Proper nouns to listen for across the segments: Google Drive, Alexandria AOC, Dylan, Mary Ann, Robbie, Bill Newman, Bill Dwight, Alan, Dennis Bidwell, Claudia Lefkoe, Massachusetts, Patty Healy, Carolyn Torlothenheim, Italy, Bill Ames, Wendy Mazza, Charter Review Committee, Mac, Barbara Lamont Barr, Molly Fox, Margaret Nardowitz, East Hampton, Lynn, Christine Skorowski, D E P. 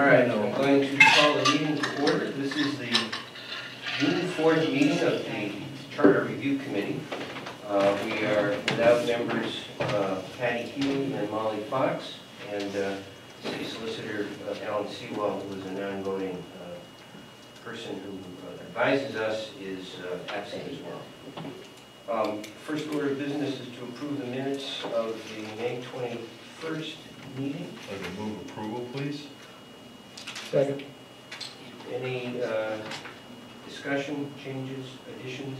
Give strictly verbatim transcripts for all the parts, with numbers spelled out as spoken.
All right, I'm going to call the meeting to order. This is the June fourth meeting of the Charter Review Committee. Uh, we are without members uh, Patty Healy and Molly Fox, and uh, City Solicitor uh, Alan Sewell, who is a non-voting uh, person who uh, advises us, is uh, absent as well. Um, first order of business is to approve the minutes of the May twenty-first meeting. I'd like to move approval, please. Second. Any uh, discussion, changes, additions?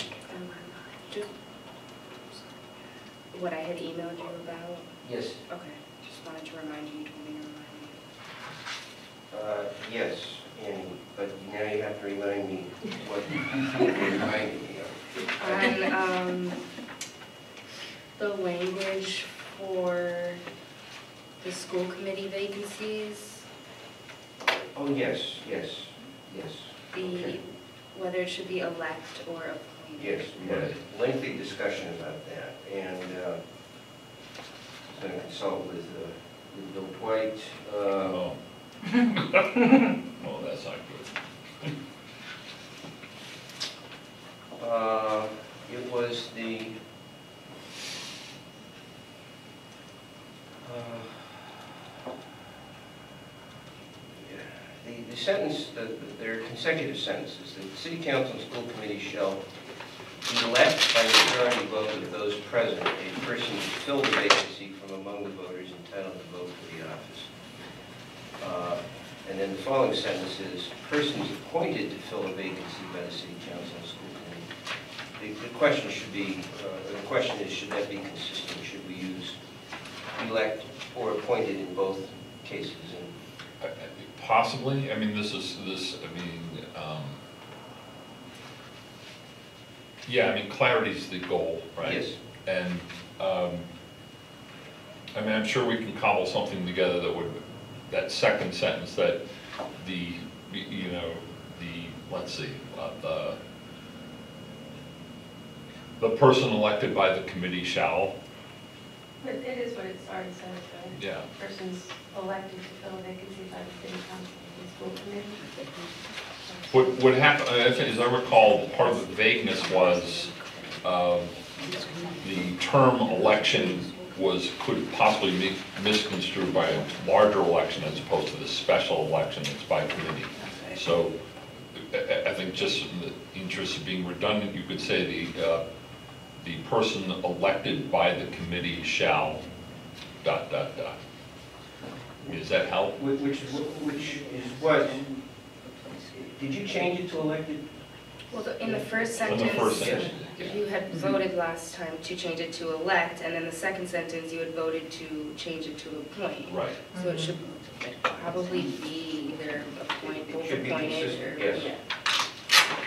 Um, just what I had emailed you about? Yes. Okay. Just wanted to remind you, you told me to remind me. Uh, yes, Annie, but now you have to remind me what you reminded me of. On um, the language for the school committee vacancies. Oh, yes, yes, yes. The, okay. Whether it should be elect or appointed. Yes, we had a lengthy discussion about that. And uh, I was going to consult with, uh, with Bill Dwight. Uh, oh. Oh, that's not good. uh, it was the... Uh, The, the sentence, the, their consecutive sentences, the City Council and School Committee shall elect by majority vote of those present a person to fill the vacancy from among the voters entitled to vote for the office. Uh, and then the following sentence is, persons appointed to fill a vacancy by the City Council and School Committee. The, the question should be, uh, the question is, should that be consistent? Should we use elect or appointed in both cases? And, possibly. I mean, this is this. I mean, um, yeah. I mean, clarity's the goal, right? Yes. And um, I mean, I'm sure we can cobble something together that would that second sentence that the you know the let's see uh, the the person elected by the committee shall. But it is what it already says, right? Yeah. Persons elected to fill a vacancy by the City Council and School Committee. What, what happened, as I recall, part of the vagueness was uh, the term election was could possibly be misconstrued by a larger election as opposed to the special election that's by committee. So I think just in the interest of being redundant, you could say the uh, the person elected by the committee shall dot dot dot. Does that help? Which is which is what? Did you change it to elected? Well, the, in the first sentence, in the first sentence yeah. you had mm-hmm. voted last time to change it to elect, and then the second sentence you had voted to change it to appoint. Right. So mm-hmm. it should probably be either appoint or appointed. Or, yes. Yeah.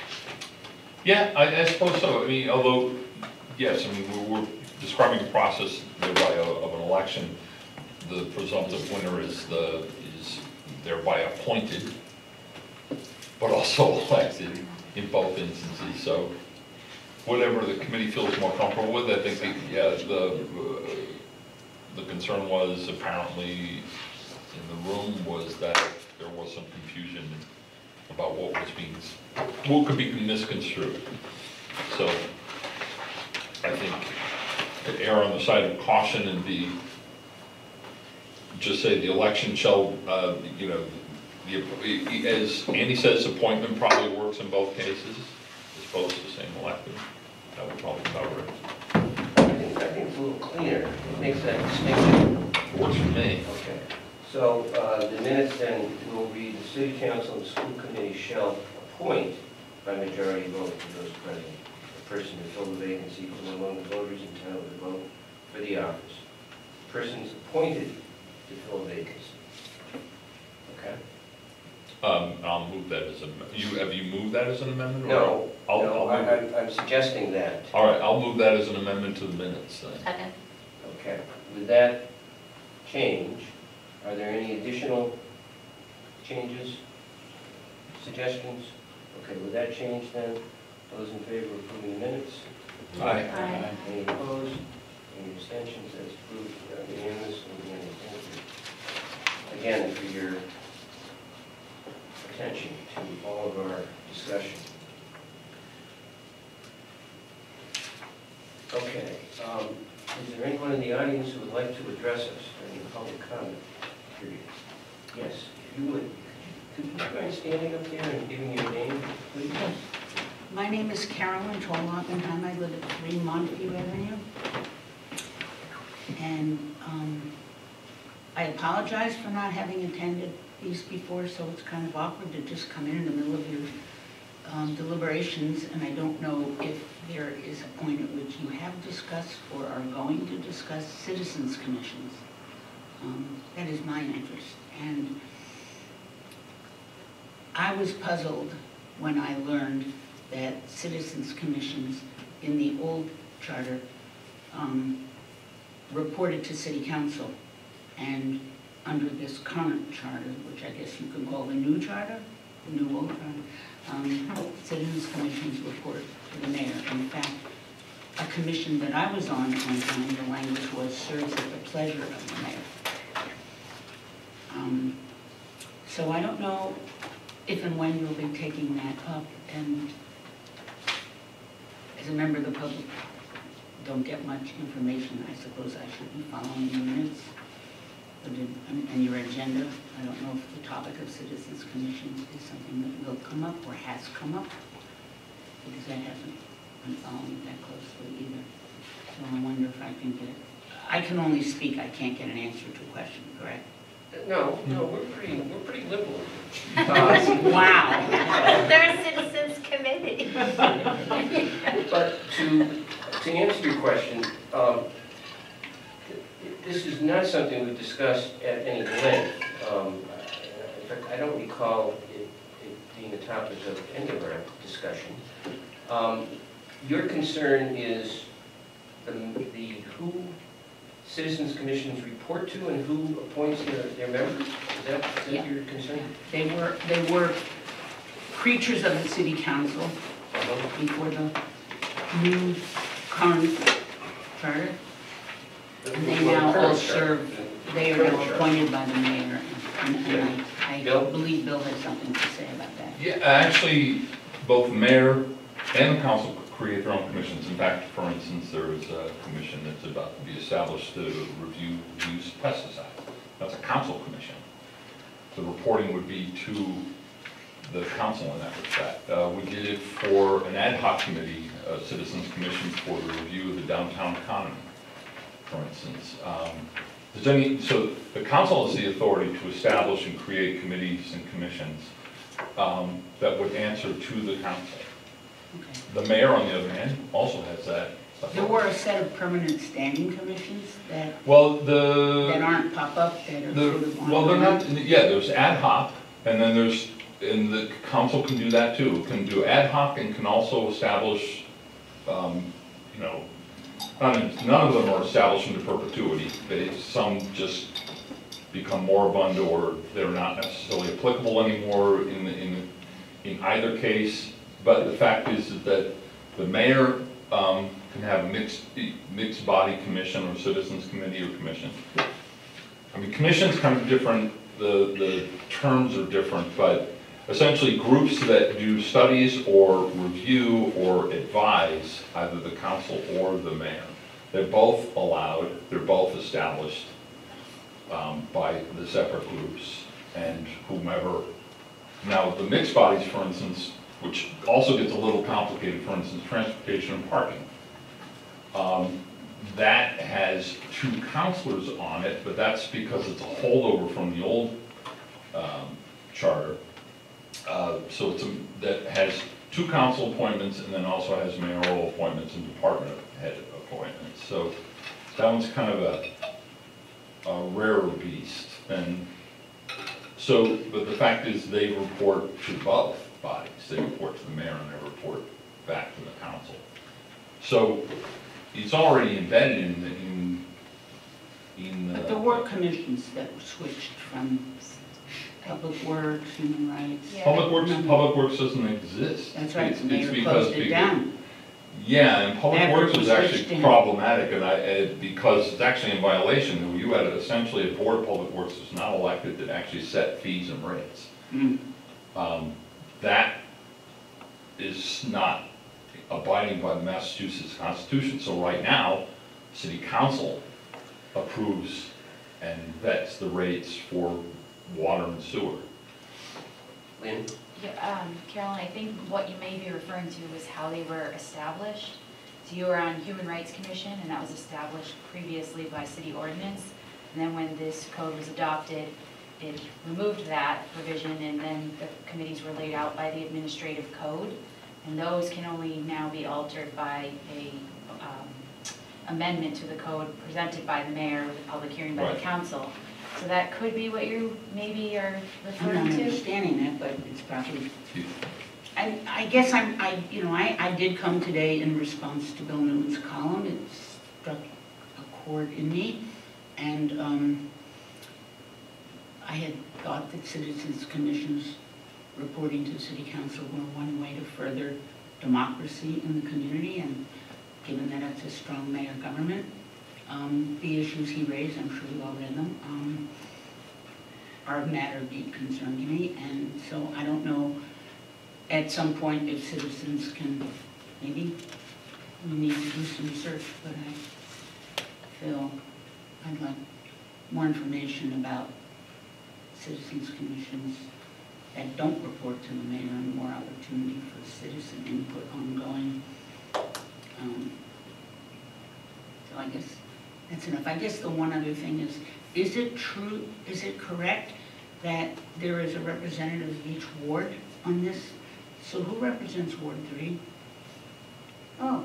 Yeah, I, I suppose so. I mean, although. Yes, I mean, we're, we're describing the process thereby of an election. The presumptive winner is the is thereby appointed, but also elected in both instances. So, whatever the committee feels more comfortable with, I think the, yeah, the the concern was apparently in the room was that there was some confusion about what was being what could be misconstrued. So. I think to err on the side of caution and be just say the election shall, uh, you know, the, as Andy says, appointment probably works in both cases as opposed to saying elected. That would probably cover it. I think, I think it's a little cleaner. It makes that distinction. Works for me. Okay. So uh, the minutes then will read the City Council and the School Committee shall appoint by majority vote for those present. Person to fill the vacancy from among the voters entitled to vote for the office. Persons appointed to fill a vacancy. Okay. Um, I'll move that as a. You have you moved that as an amendment? No. Or I'll, no. I'll I, I, I'm suggesting that. All right. I'll move that as an amendment to the minutes. Then. Okay. Okay. With that change, are there any additional changes, suggestions? Okay. With that change, then. Those in favor of approving the minutes? Aye. Aye. Aye. Any opposed? Any abstentions? That's approved unanimously. I again for your attention to all of our discussion. Okay, um, is there anyone in the audience who would like to address us during the public comment period? Yes, if you would. Could you mind standing up there and giving your name, please? My name is Carolyn Torlothenheim. I live at three Montague Avenue. And um, I apologize for not having attended these before, so it's kind of awkward to just come in in the middle of your um, deliberations, and I don't know if there is a point at which you have discussed or are going to discuss citizens' commissions. Um, that is my interest. And I was puzzled when I learned that citizens' commissions in the old charter um, reported to city council, and under this current charter, which I guess you can call the new charter, the new old charter, um, citizens' commissions report to the mayor. In fact, a commission that I was on one time, the language was serves at the pleasure of the mayor. Um, so I don't know if and when you'll be taking that up, and as a member of the public, don't get much information. I suppose I should be following your minutes and your agenda. I don't know if the topic of citizens' commission is something that will come up or has come up, because I haven't been following that closely either. So I wonder if I can get, I can only speak, I can't get an answer to a question, correct? No, no, we're pretty, we're pretty liberal. Uh, wow. They're a citizens' committee. But to, to answer your question, um, th this is not something we discussed at any length. Um, in fact, I don't recall it, it being a topic of any of our discussion. Um, your concern is the, the who citizens' commissions report to and who appoints their, their members? Is that, is that yeah. your concern? They were, they were creatures of the city council uh-huh. before the new current charter. The, and they now all serve, the, they are now appointed by the mayor. And, and yeah. I, I Bill? believe Bill has something to say about that. Yeah, actually, both the mayor and the council create their own commissions. In fact, for instance, there is a commission that's about to be established to review use of pesticides. That's a council commission. The reporting would be to the council in that respect. Uh, we did it for an ad hoc committee, a citizens commission for the review of the downtown economy, for instance. Um, does any, so the council has the authority to establish and create committees and commissions um, that would answer to the council. Okay. The mayor, on the other hand, also has that. There were a set of permanent standing commissions that well the that aren't pop up. That are the, sort of well, they're not. Yeah, there's ad hoc, and then there's and the council can do that too. Can do ad hoc and can also establish. Um, you know, none, none of them are established into perpetuity. They, some just become moribund, or they're not necessarily applicable anymore. In in in either case. But the fact is that the mayor um, can have a mixed, mixed body commission or citizens committee or commission. I mean, commissions kind of different, the, the terms are different, but essentially groups that do studies or review or advise either the council or the mayor. They're both allowed, they're both established um, by the separate groups and whomever. Now, the mixed bodies, for instance, which also gets a little complicated, for instance, transportation and parking. Um, that has two counselors on it, but that's because it's a holdover from the old um, charter. Uh, so it's a, that has two council appointments and then also has mayoral appointments and department head appointments. So that one's kind of a, a rarer beast. And so, but the fact is they report to both bodies. They report to the mayor and they report back to the council. So it's already embedded in the, in, in the... But there were commissions that were switched from public works, human rights... Yeah. Public works, public works doesn't exist. That's right, it's, the mayor it's because closed it down. Yeah, and Public After Works was actually problematic, and I, it, because it's actually in violation. You had essentially a board of Public Works that's not elected that actually set fees and rates. Mm. Um, that is not abiding by the Massachusetts Constitution. So right now, City Council approves and vets the rates for water and sewer. Lynn? Yeah, um, Carolyn, I think what you may be referring to was how they were established. So you were on Human Rights Commission, and that was established previously by city ordinance. And then when this code was adopted, it removed that provision, and then the committees were laid out by the administrative code. And those can only now be altered by a um, amendment to the code presented by the mayor with a public hearing by right. the council. So that could be what you maybe are referring to. I'm not to. understanding it, but it's probably. I, I guess I'm. I you know I I did come today in response to Bill Newman's column. It struck a chord in me, and um, I had thought that citizens' commissions reporting to the city council were one way to further democracy in the community, and given that it's a strong mayor government. Um, the issues he raised, I'm sure you all read them, um, are a matter of deep concern to me, and so I don't know at some point if citizens can, maybe we need to do some research, but I feel I'd like more information about citizens' commissions that don't report to the mayor and more opportunity for citizen input ongoing. Um, so I guess that's enough. I guess the one other thing is, is it true, is it correct that there is a representative of each ward on this? So who represents Ward three? Oh,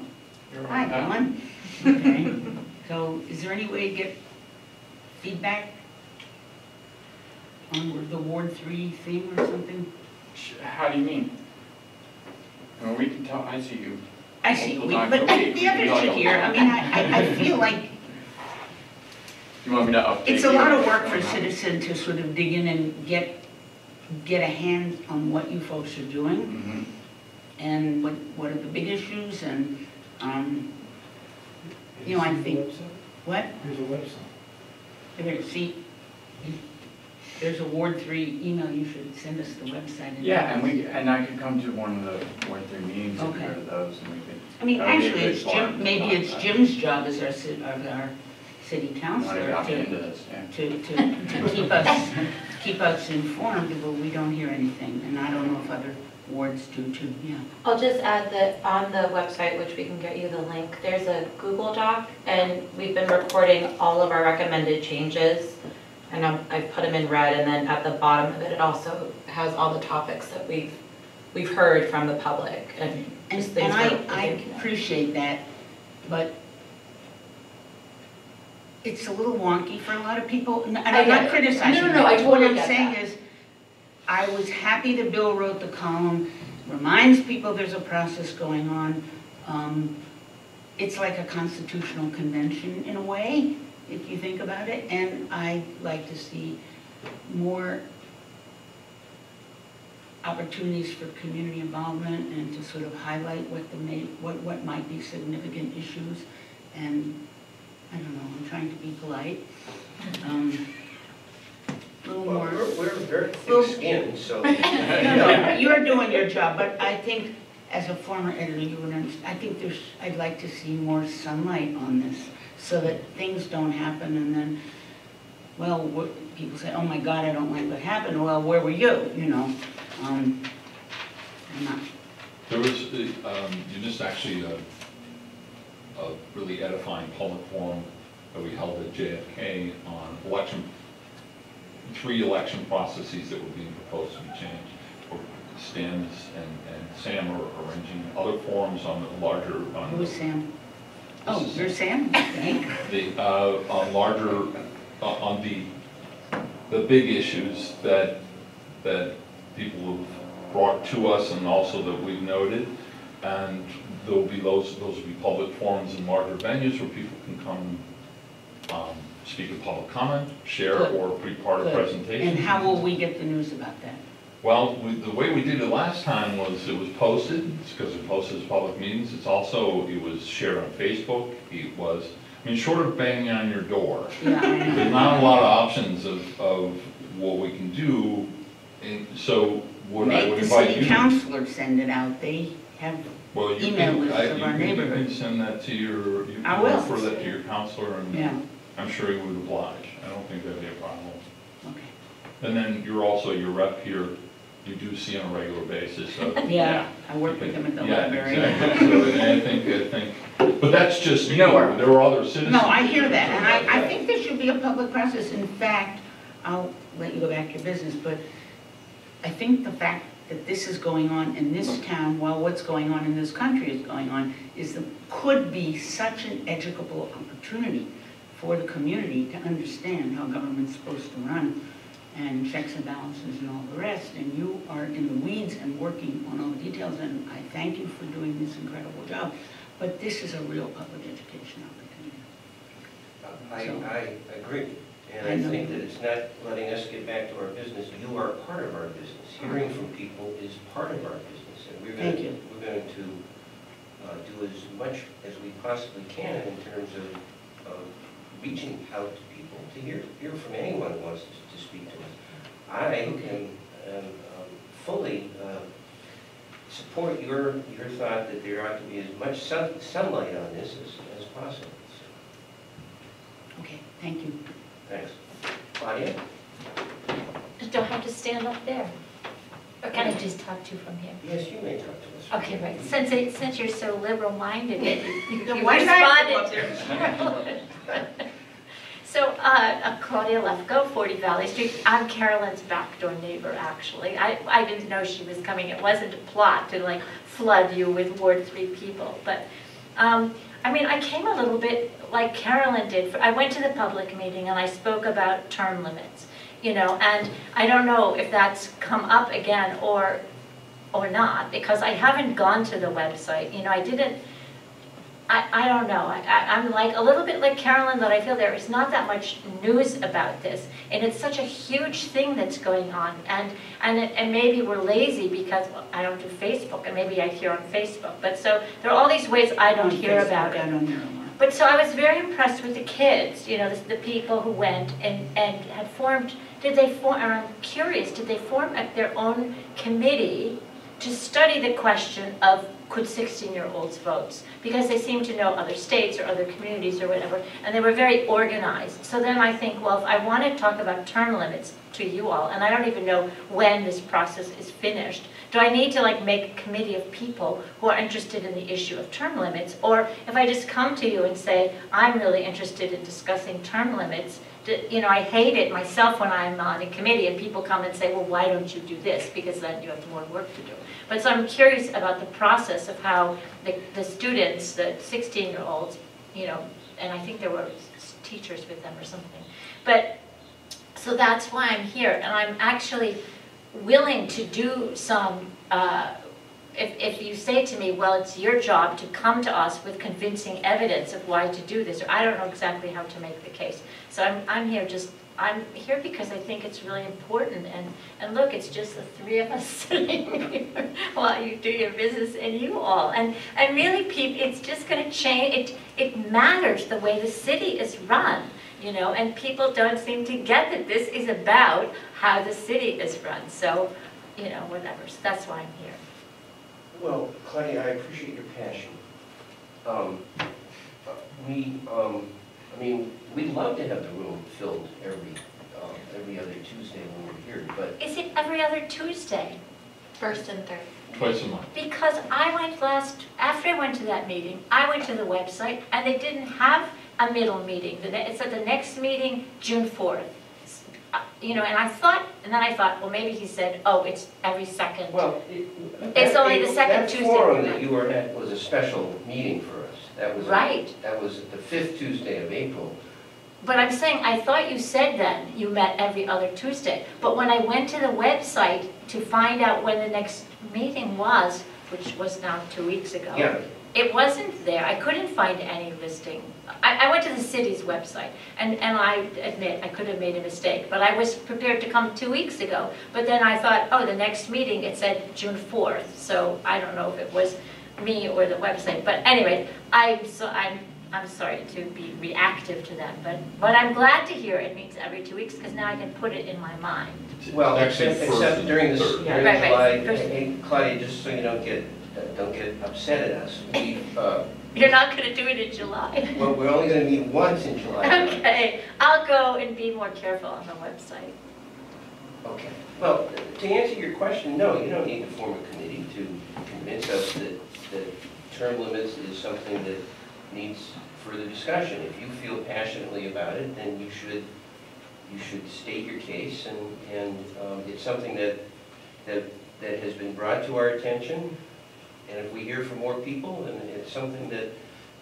hi, Alan. Okay. So is there any way to get feedback on the Ward three thing or something? How do you mean? Well, we can talk, I see you. I see, we, but I, the others are here. I mean, I, I, I feel like you want me to update it's a lot of work for citizens to sort of dig in and get get a hand on what you folks are doing, mm-hmm. and what what are the big issues, and um, you know, I think what there's a website. There, see, there's a Ward three email. You should send us the website. And yeah, and we and I could come to one of the Ward three meetings and hear those, and we could. I mean, actually, it's Jim, maybe it's Jim's job as our, our, our city councilor to, yeah. to, to, to keep us keep us informed, but we don't hear anything, and I don't know if other wards do too. Yeah. I'll just add that on the website, which we can get you the link, there's a Google Doc, and we've been recording all of our recommended changes, and I'm, I've put them in red, and then at the bottom of it, it also has all the topics that we've we've heard from the public. And And, and I, I appreciate that, but it's a little wonky for a lot of people. And I'm not criticizing. No, no, no. I totally what I'm get saying that. is, I was happy that Bill wrote the column. Reminds people there's a process going on. Um, it's like a constitutional convention in a way, if you think about it. And I like to see more opportunities for community involvement and to sort of highlight what the may, what what might be significant issues, and I don't know. I'm trying to be polite. Um, a little well, more. We're, we're very thick-skinned, so no, no, you're doing your job. But I think, as a former editor, you would understand. I think there's. I'd like to see more sunlight on this, so that things don't happen, and then, well, what, people say, "Oh my God, I don't like what happened." Well, where were you? You know. Um, not. There was, um, you missed actually a, a really edifying public forum that we held at J F K on election, three election processes that were being proposed to be changed. Stan and, and Sam are arranging other forums on the larger. On Who's the, Sam? Oh, you're Sam? The, uh, on larger, uh, on the, the big issues that, that people have brought to us, and also that we've noted, and there will be those those will be public forums and larger venues where people can come, um, speak in public comment, share, Good. or be part Good. of presentations. And how will we get the news about that? Well, we, the way we did it last time was it was posted. It's because it posted as public meetings. It's also, it was shared on Facebook. It was, I mean, short of banging on your door, yeah. There's not a lot of options of, of what we can do. And so what Make I would invite you to... the city councilor send it out. They have well, you email lists of our neighborhood. You can send that to your... You I will. Refer that to your counselor, and yeah. I'm sure he would oblige. I don't think that'd be a problem. Okay. And then you're also your rep here. You do see on a regular basis. So, yeah, yeah, I work with them at the yeah, library. Exactly. So, and I think, I think, but that's just you. Know, there are other citizens. No, I hear that, and I, that. I think there should be a public process. In fact, I'll let you go back to your business, but I think the fact that this is going on in this town, while what's going on in this country is going on, is the, could be such an educable opportunity for the community to understand how government's supposed to run, and checks and balances and all the rest, and you are in the weeds and working on all the details, and I thank you for doing this incredible job, but this is a real public education opportunity. Uh, I, so, I agree, and I, I think that it's not letting us get back to our business. You are part of our business. Hearing from people is part of our business, and we're going to, we're going to uh, do as much as we possibly can in terms of, of reaching out to people, to hear, hear from anyone who wants to to speak to us. I okay. am, am um, fully uh, support your your thought that there ought to be as much sun, sunlight on this as, as possible. So. Okay, thank you. Thanks. Claudia? I don't have to stand up there. Or can I just talk to you from here? Yes, you may talk to us. Okay, right. Since it, since you're so liberal-minded, you, you responded. So, uh, I'm Claudia Lefkoe, forty Valley Street. I'm Carolyn's backdoor neighbor, actually. I, I didn't know she was coming. It wasn't a plot to, like, flood you with Ward three people. But, um, I mean, I came a little bit like Carolyn did. For, I went to the public meeting and I spoke about term limits, you know, and I don't know if that's come up again or, or not, because I haven't gone to the website. You know, I didn't... I, I don't know. I, I, I'm like a little bit like Carolyn, that I feel there is not that much news about this, and it's such a huge thing that's going on, and and it, and maybe we're lazy because, well, I don't do Facebook, and maybe I hear on Facebook, but so there are all these ways I don't hear about it. But so I was very impressed with the kids, you know, the, the people who went and and had formed. Did they form? I'm curious. Did they form a, their own committee to study the question of could sixteen-year-olds vote? Because they seem to know other states or other communities or whatever, and they were very organized. So then I think, well, if I want to talk about term limits to you all, and I don't even know when this process is finished, do I need to like make a committee of people who are interested in the issue of term limits? Or if I just come to you and say, I'm really interested in discussing term limits, you know, I hate it myself when I'm on a committee and people come and say, well, why don't you do this? Because then you have more work to do. But so I'm curious about the process of how the, the students, the sixteen-year-olds, you know, and I think there were teachers with them or something. But so that's why I'm here, and I'm actually willing to do some, uh, if, if you say to me, well, it's your job to come to us with convincing evidence of why to do this, or I don't know exactly how to make the case. So I'm, I'm here just, I'm here because I think it's really important, and, and look, it's just the three of us sitting here while you do your business, and you all. And, and really, people, it's just going to change, it, it matters the way the city is run, you know, and people don't seem to get that this is about how the city is run. So, you know, whatever, so that's why I'm here. Well, Claudia, I appreciate your passion. Um, we, um, I mean, we'd love to have the room filled every um, every other Tuesday when we're here, but... Is it every other Tuesday? First and third? Twice a month. Because I went last, after I went to that meeting, I went to the website, and they didn't have a middle meeting. It said the next meeting, June fourth. You know, and I thought, and then I thought, well, maybe he said, oh, it's every second. Well, it, it's that, only the second that Tuesday. That forum that you were at was a special meeting for us. That was right. A, that was the fifth Tuesday of April. But I'm saying, I thought you said then you met every other Tuesday. But when I went to the website to find out when the next meeting was, which was now two weeks ago, yeah. It wasn't there. I couldn't find any listing. I, I went to the city's website, and, and I admit I could have made a mistake, but I was prepared to come two weeks ago, but then I thought, oh, the next meeting, it said June fourth, so I don't know if it was me or the website, but anyway, I, so I'm, I'm sorry to be reactive to that, but, but I'm glad to hear it means every two weeks, because now I can put it in my mind. Well, except, except during this, during yeah, right, July, right. First, hey, Claudia, just so you don't get, don't get upset at us, we, uh, you're not going to do it in July. Well, we're only going to meet once in July. Okay. I'll go and be more careful on the website. Okay. Well, to answer your question, no, you don't need to form a committee to convince us that, that term limits is something that needs further discussion. If you feel passionately about it, then you should you should state your case, and, and um, it's something that, that, that has been brought to our attention. And if we hear from more people, and it's something that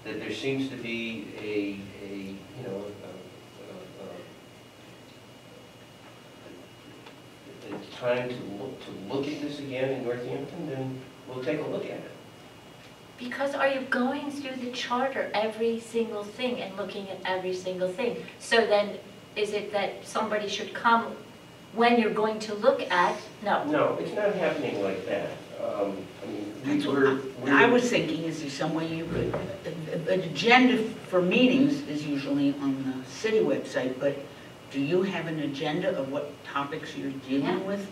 that there seems to be a, a you know a, a, a, a time to look to look at this again in Northampton, then we'll take a look at it. Because are you going through the charter every single thing and looking at every single thing? So then, is it that somebody should come when you're going to look at? No. No, it's not happening like that. Um, I mean, That's what we're, we're, I was thinking, is there some way you could, an agenda for meetings is usually on the city website, but do you have an agenda of what topics you're dealing yeah. with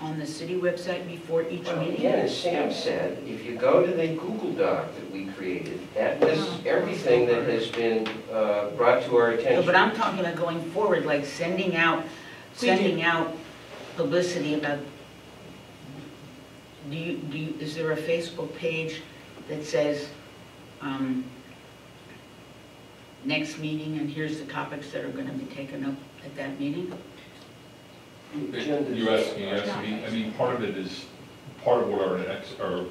on the city website before each well, meeting? Yeah, as Sam said, if you go to the Google Doc that we created, that lists oh, everything that has been uh, brought to our attention. No, but I'm talking about going forward, like sending out, sending out publicity about. Do you, do you, is there a Facebook page that says um, next meeting and here's the topics that are going to be taken up at that meeting? It, you're asking, you're asking me. I mean, part of it is part of what our next, our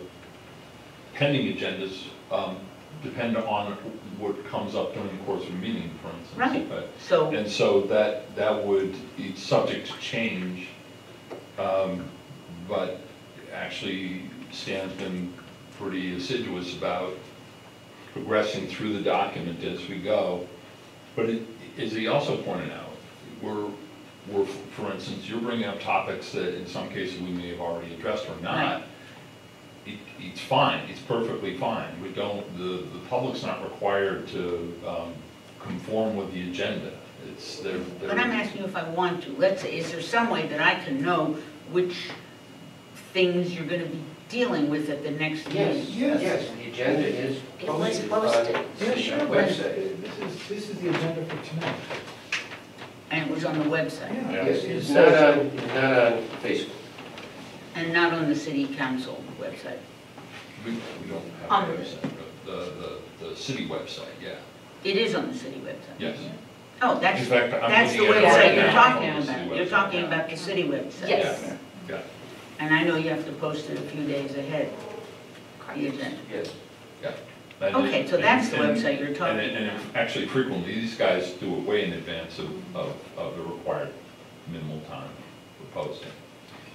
pending agendas um, depend on what comes up during the course of a meeting, for instance. Right. But, so and so that that would be subject to change, um, but. Actually, Stan's been pretty assiduous about progressing through the document as we go. But it, as he also pointed out, we're, we're, for instance, you're bringing up topics that in some cases we may have already addressed or not. Right. It, it's fine. It's perfectly fine. We don't. The, the public's not required to um, conform with the agenda. It's they're, they're, But I'm asking you if I want to. Let's say, is there some way that I can know which things you're going to be dealing with at the next meeting? Yes, yes, yes. The agenda is posted on the website. This is, this is the agenda for tonight. And it was on the website? Yeah. Yeah. Yes, it's not on, it's not on Facebook. And not on the city council website? We, we don't have on a website, the, the, the city website, yeah. It is on the city website? Yes. Yeah. Oh, that's, fact, that's the website you're talking about. You're talking about the city website. Yes. Yeah. Yeah. And I know you have to post it a few days ahead, the agenda. Yes. Yeah. That okay, is, so that's and, the website you're talking and, and, and about. Actually, frequently, these guys do it way in advance of, of, of the required minimal time for posting.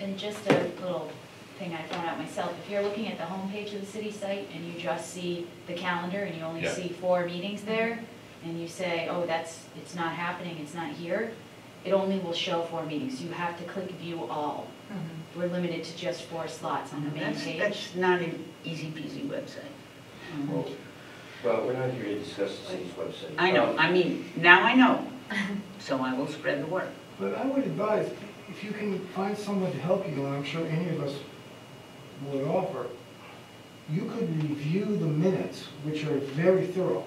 And just a little thing I found out myself, if you're looking at the homepage of the city site and you just see the calendar and you only yeah. see four meetings there, and you say, oh, that's it's not happening, it's not here, it only will show four meetings. You have to click view all. Mm-hmm. We're limited to just four slots on the main that's, page. That's not an easy-peasy website. Mm-hmm. well, well, we're not here to discuss the city's website. I know. Um, I mean, now I know. So I will spread the word. But I would advise, if you can find someone to help you, and I'm sure any of us would offer, you could review the minutes, which are very thorough.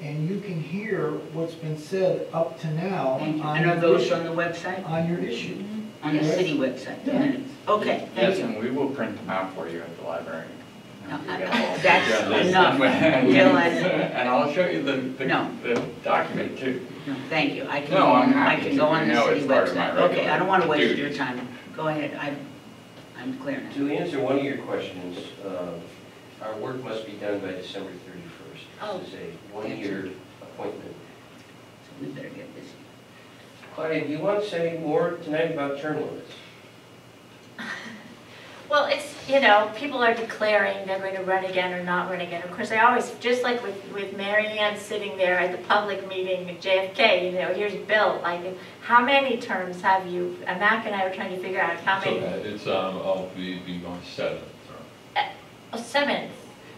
And you can hear what's been said up to now. Thank you. On and are those issue, on the website? On your issue. Mm-hmm. On yes. the city website. Yeah. Okay, thank yes, you. And we will print them out for you at the library. No, I, I, that's enough. And I'll show you the, the, no. the document too. No, thank you. I can, no, I'm happy I can go on the city website. Okay, I don't want to waste duties. your time. Go ahead. I, I'm clear now. To answer one of your questions, uh, our work must be done by December thirty-first. Oh. This is a one-year appointment. So we better get busy. Claudia, do you want to say more tonight about term limits? Well, it's you know, people are declaring they're going to run again or not run again. Of course, I always, just like with, with Mary Ann sitting there at the public meeting at J F K, you know, here's Bill, like, how many terms have you, and Mac and I were trying to figure out how many. So it's, um, I'll be, be my seventh term. Uh, seventh.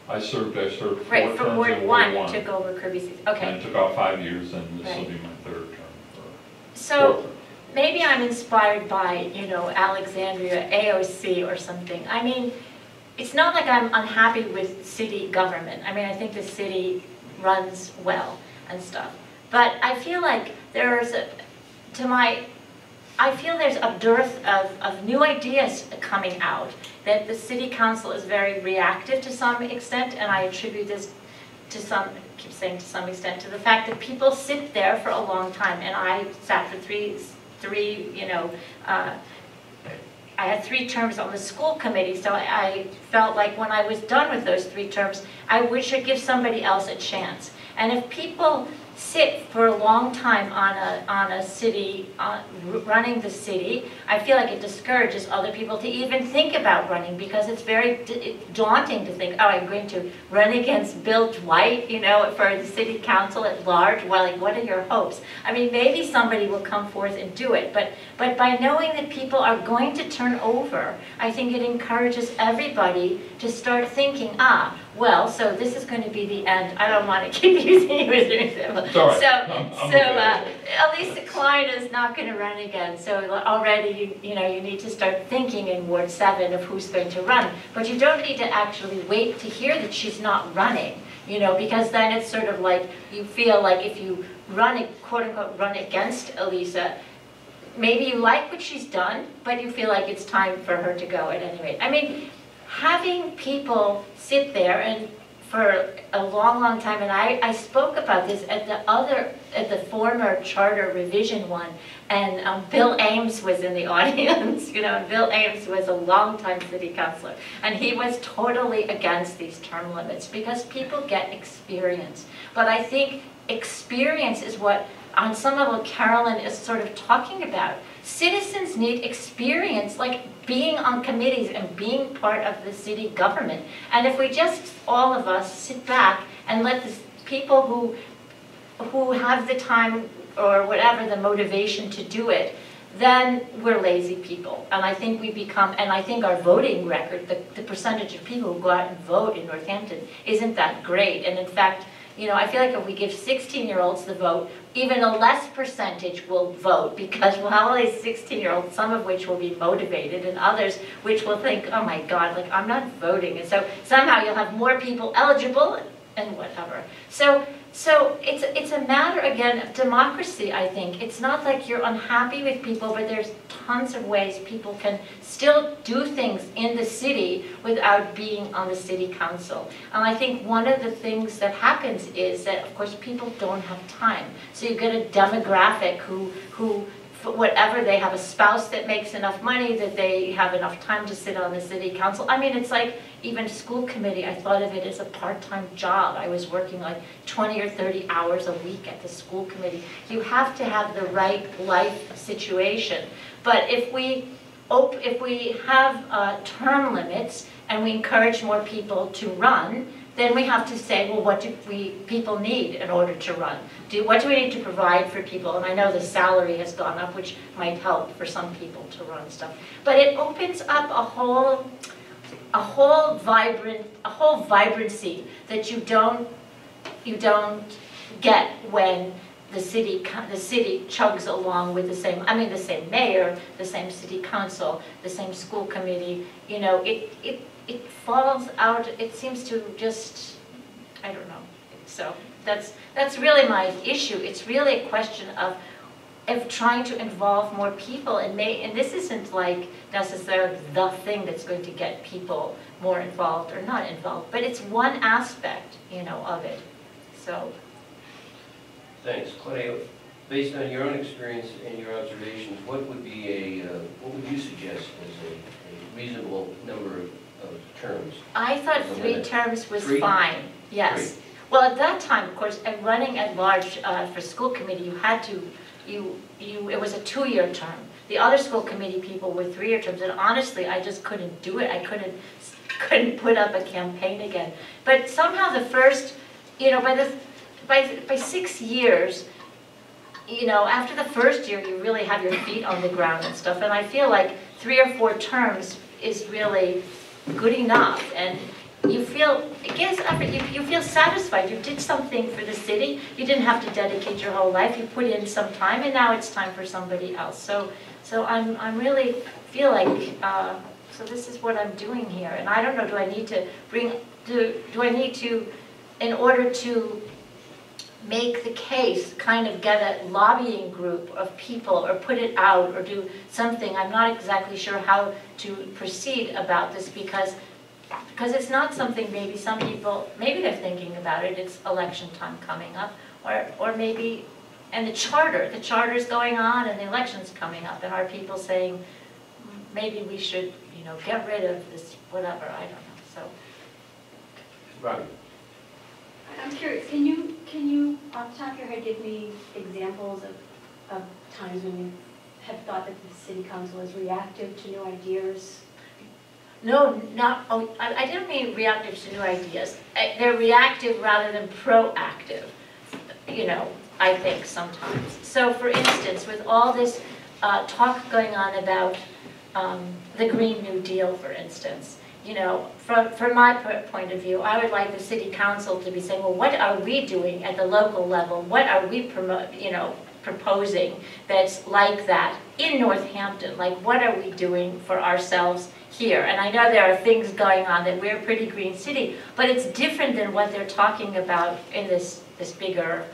I served, I served four right, from terms Ward in Ward one. one. Took over Kirby City. Okay. And it took out five years, and this right. will be my third term. So. Maybe I'm inspired by, you know, Alexandria A O C or something. I mean, it's not like I'm unhappy with city government. I mean, I think the city runs well and stuff. But I feel like there's, a, to my, I feel there's a dearth of, of new ideas coming out, that the city council is very reactive to some extent, and I attribute this to some, I keep saying to some extent, to the fact that people sit there for a long time, and I sat for three Three, you know, uh, I had three terms on the school committee, so I felt like when I was done with those three terms, I would should give somebody else a chance. And if people sit for a long time on a on a city on, running the city, I feel like it discourages other people to even think about running, because it's very d daunting to think, oh, I'm going to run against Bill Dwight, you know, for the city council at large. Well, like, what are your hopes? I mean, maybe somebody will come forth and do it, but but by knowing that people are going to turn over, I think it encourages everybody to start thinking, ah, well, so this is going to be the end. I don't want to keep using you as an example. Right. So, I'm, I'm so uh, at least the client is not going to run again. So already, you, you know, you need to start thinking in Ward seven of who's going to run. But you don't need to actually wait to hear that she's not running, you know, because then it's sort of like you feel like if you run, quote unquote, run against Elisa, maybe you like what she's done, but you feel like it's time for her to go at any rate. I mean, having people sit there and for a long, long time, and I, I spoke about this at the other, at the former charter revision one, and um, Bill Ames was in the audience, you know, and Bill Ames was a longtime city councilor, and he was totally against these term limits because people get experience. But I think experience is what, on some level, Carolyn is sort of talking about. Citizens need experience, like being on committees and being part of the city government. And if we just, all of us, sit back and let the people who who have the time or whatever, the motivation to do it, then we're lazy people. And I think we become, and I think our voting record, the, the percentage of people who go out and vote in Northampton isn't that great. And in fact, you know, I feel like if we give sixteen-year-olds the vote, even a less percentage will vote, because we'll have all these sixteen-year-olds, some of which will be motivated, and others which will think, oh my God, like, I'm not voting. And so somehow you'll have more people eligible and whatever. So, so it's, it's a matter, again, of democracy, I think. It's not like you're unhappy with people, but there's tons of ways people can still do things in the city without being on the city council. And I think one of the things that happens is that, of course, people don't have time. So you get a demographic who, who whatever, they have a spouse that makes enough money, that they have enough time to sit on the city council. I mean, it's like even school committee, I thought of it as a part-time job. I was working like twenty or thirty hours a week at the school committee. You have to have the right life situation. But if we, op if we have uh, term limits and we encourage more people to run, then we have to say, well, what do we people need in order to run? Do, what do we need to provide for people? And I know the salary has gone up, which might help for some people to run stuff. But it opens up a whole, a whole vibrant, a whole vibrancy that you don't, you don't get when the city, the city chugs along with the same, I mean, the same mayor, the same city council, the same school committee. You know, it, it, it falls out, it seems to just, I don't know. So that's, that's really my issue. It's really a question of, of trying to involve more people, and, may, and this isn't like necessarily the thing that's going to get people more involved or not involved, but it's one aspect, you know, of it. So. Thanks, Claudia. Based on your own experience and your observations, what would be a, uh, what would you suggest as a, a reasonable number of terms? I thought three terms was three? fine, yes. Three. Well, at that time, of course, and running at large uh, for school committee, you had to you, you, it was a two-year term. The other school committee people were three-year terms, and honestly, I just couldn't do it. I couldn't, couldn't put up a campaign again. But somehow the first, you know, by the, by, by six years, you know, after the first year, you really have your feet on the ground and stuff. And I feel like three or four terms is really good enough. And you feel, I guess, you, you feel satisfied. You did something for the city. You didn't have to dedicate your whole life. You put in some time, and now it's time for somebody else. So, so I'm, I'm really feel like, uh, so this is what I'm doing here. And I don't know, do I need to bring, do, do I need to, in order to make the case, kind of get a lobbying group of people or put it out or do something. I'm not exactly sure how to proceed about this because, because it's not something maybe some people, maybe they're thinking about it, it's election time coming up, or, or maybe, and the charter, the charter's going on and the election's coming up and are people saying, maybe we should, you know, get rid of this, whatever, I don't know, so. Right. I'm curious, can you, can you, off the top of your head, give me examples of, of times when you have thought that the city council is reactive to new ideas? No, not, oh, I, I didn't mean reactive to new ideas. I, they're reactive rather than proactive, you know, I think sometimes. So for instance, with all this uh, talk going on about um, the Green New Deal, for instance, you know, from, from my point of view, I would like the city council to be saying, well, what are we doing at the local level? What are we promote, you know, proposing that's like that in Northampton? Like, what are we doing for ourselves here? And I know there are things going on that we're a pretty green city, but it's different than what they're talking about in this, this bigger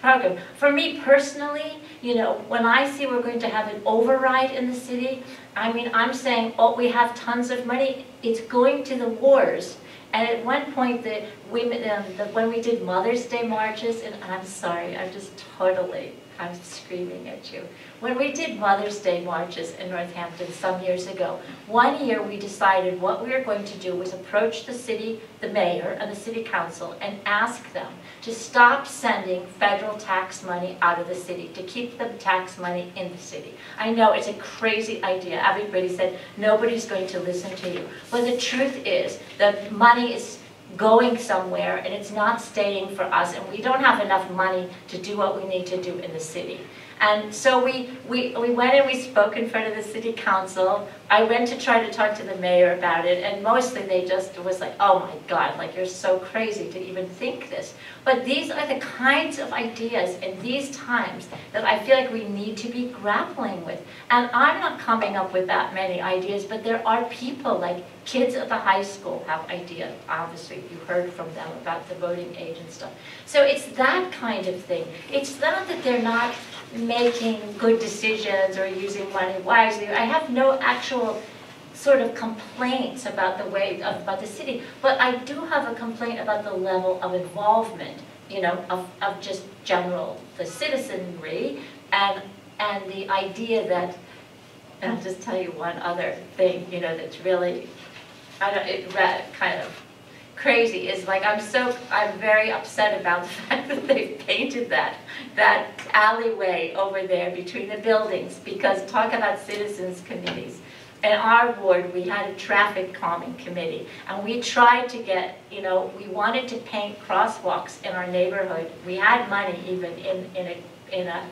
program. For me personally, you know, when I see we're going to have an override in the city, I mean, I'm saying, oh, we have tons of money. It's going to the wars. And at one point, the women, um, the, when we did Mother's Day marches, and I'm sorry, I'm just totally, I'm screaming at you. When we did Mother's Day marches in Northampton some years ago, one year we decided what we were going to do was approach the city, the mayor, and the city council, and ask them to stop sending federal tax money out of the city, to keep the tax money in the city. I know it's a crazy idea. Everybody said, nobody's going to listen to you. But the truth is, the money is going somewhere, and it's not staying for us, and we don't have enough money to do what we need to do in the city. And so we, we, we went and we spoke in front of the city council. I went to try to talk to the mayor about it, and mostly they just was like, oh my God, like you're so crazy to even think this. But these are the kinds of ideas in these times that I feel like we need to be grappling with. And I'm not coming up with that many ideas, but there are people, like kids at the high school have ideas. Obviously, you heard from them about the voting age and stuff. So it's that kind of thing. It's not that they're not making good decisions or using money wisely. I have no actual sort of complaints about the way, about the city, but I do have a complaint about the level of involvement, you know, of, of just general, the citizenry, and, and the idea that, and I'll just tell you one other thing, you know, that's really, I don't, it read kind of crazy, is like I'm so, I'm very upset about the fact that they've painted that, that alleyway over there between the buildings, because talk about citizens committees. In our ward, we had a traffic calming committee, and we tried to get, you know, we wanted to paint crosswalks in our neighborhood. We had money even in, in a, in a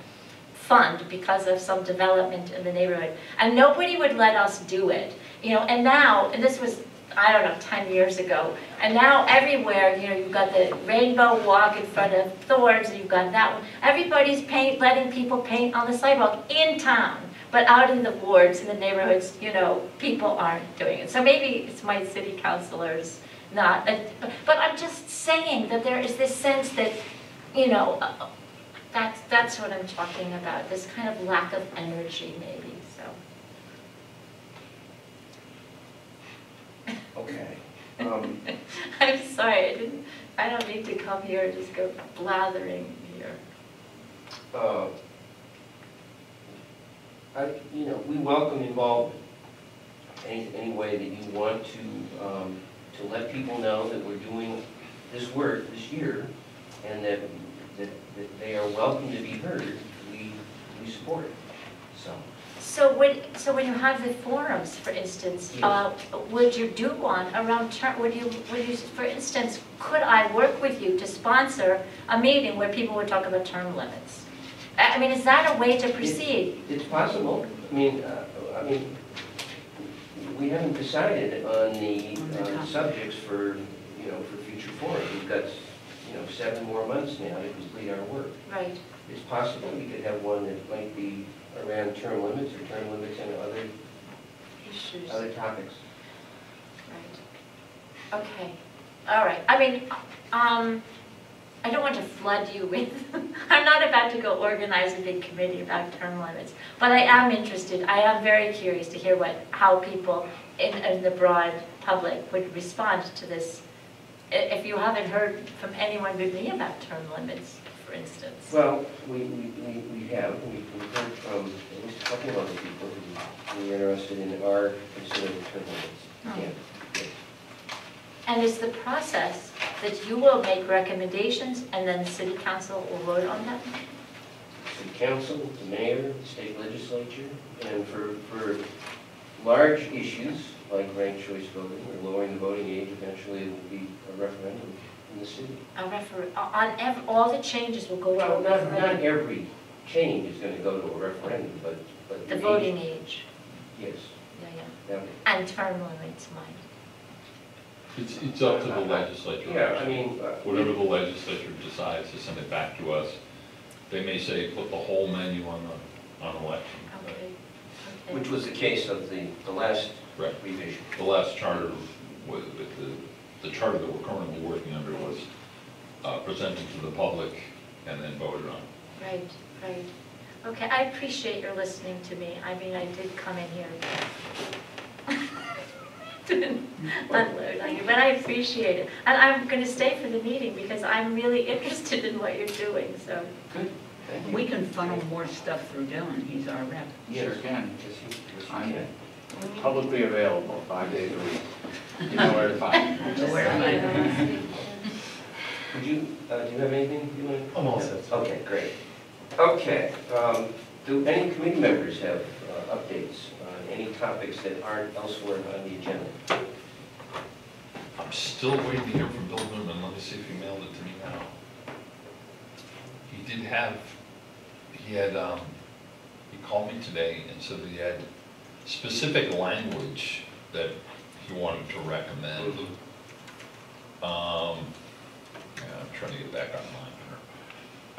fund because of some development in the neighborhood, and nobody would let us do it, you know, and now, and this was, I don't know, ten years ago. And now everywhere, you know, you've got the rainbow walk in front of Thorns, and you've got that one. Everybody's paint, letting people paint on the sidewalk in town, but out in the wards, in the neighborhoods, you know, people aren't doing it. So maybe it's my city councilors not, but I'm just saying that there is this sense that, you know, that's, that's what I'm talking about, this kind of lack of energy maybe, so. Okay. Um, I'm sorry, I didn't, I don't need to come here and just go blathering here. Uh, I, you know, we welcome involvement any, any way that you want to, um, to let people know that we're doing this work this year and that, that, that they are welcome to be heard. We, we you support it. So. So when so when you have the forums, for instance, yes. uh, would you do one around term? Would you would you for instance could I work with you to sponsor a meeting where people would talk about term limits? I mean, is that a way to proceed? It, it's possible. I mean, uh, I mean, we haven't decided on the uh, subjects for you know for future forums. We've got you know seven more months now to complete our work. Right. It's possible we could have one that might be around term limits or term limits and other issues, other topics. Right. Okay. All right. I mean, um, I don't want to flood you with. I'm not about to go organize a big committee about term limits, but I am interested. I am very curious to hear what how people in, in the broad public would respond to this. If you haven't heard from anyone but me about term limits. For instance. Well, we, we, we have. We've heard from at least a couple of other people who are interested in our considering term limits. Oh. Yeah. Yeah. And is the process that you will make recommendations and then the City Council will vote on them? City Council, the Mayor, the State Legislature, and for, for large issues like ranked choice voting or lowering the voting age, eventually it will be a referendum. In the city. A refer on ev all the changes will go well, to a referendum. Not, not every change is going to go to a referendum, but, but the, the voting age. age. Yes. Yeah, yeah. That and term limits, mine. It's it's up to the legislature. Yeah, I mean, uh, whatever the legislature decides to send it back to us, they may say put the whole menu on the on election. Okay. Okay. Which was the case of the the last right. revision. The last charter with, with the. The charter that we're currently working under was uh, presented to the public and then voted on. Right, right. Okay, I appreciate your listening to me. I mean, I did come in here didn't unload on you, but I appreciate it. And I'm going to stay for the meeting because I'm really interested in what you're doing. So good. We can funnel more stuff through Dylan. He's our rep. Yes, sure can. I'm publicly available five days a week. You know where to find me. Would you, uh, do you have anything you want to? I'm all set. Okay, great. Okay, um, do any committee members have uh, updates on any topics that aren't elsewhere on the agenda? I'm still waiting to hear from Bill Newman. Let me see if he mailed it to me now. He did have, he had, um, he called me today and said that he had specific language that he wanted to recommend. Mm-hmm. um, yeah, I'm trying to get back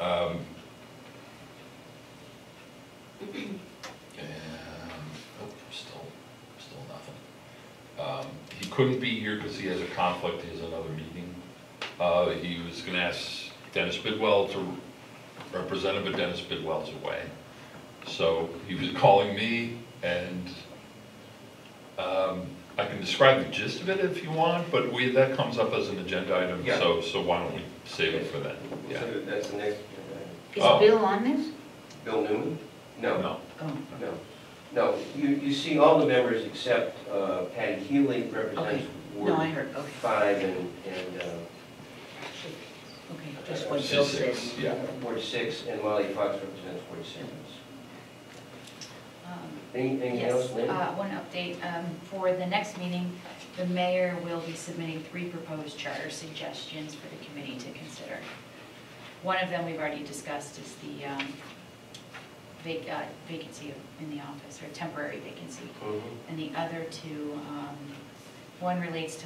online here. Um, and, oh, still, still nothing. Um, he couldn't be here because he has a conflict. He has another meeting. Uh, he was going to ask Dennis Bidwell to represent him, but Dennis Bidwell's away. So he was calling me and. Um, I can describe the gist of it if you want, but we that comes up as an agenda item, yeah. so so why don't we save it for that? Yeah. So that's the next. Uh, Is oh. Bill on this? Bill Newman? No. No. Oh. No. No. You you see all the members except uh, Patty Healy represents okay. Ward no, I heard. Okay. Five and and. Uh, okay. Just what Bill says. Yeah. Ward six and Molly Fox represents Ward seven. Anything yes. else, Lynn? Uh, one update. Um, for the next meeting, the mayor will be submitting three proposed charter suggestions for the committee to consider. One of them we've already discussed is the um, vac uh, vacancy in the office, or temporary vacancy. Mm-hmm. And the other two, um, one relates to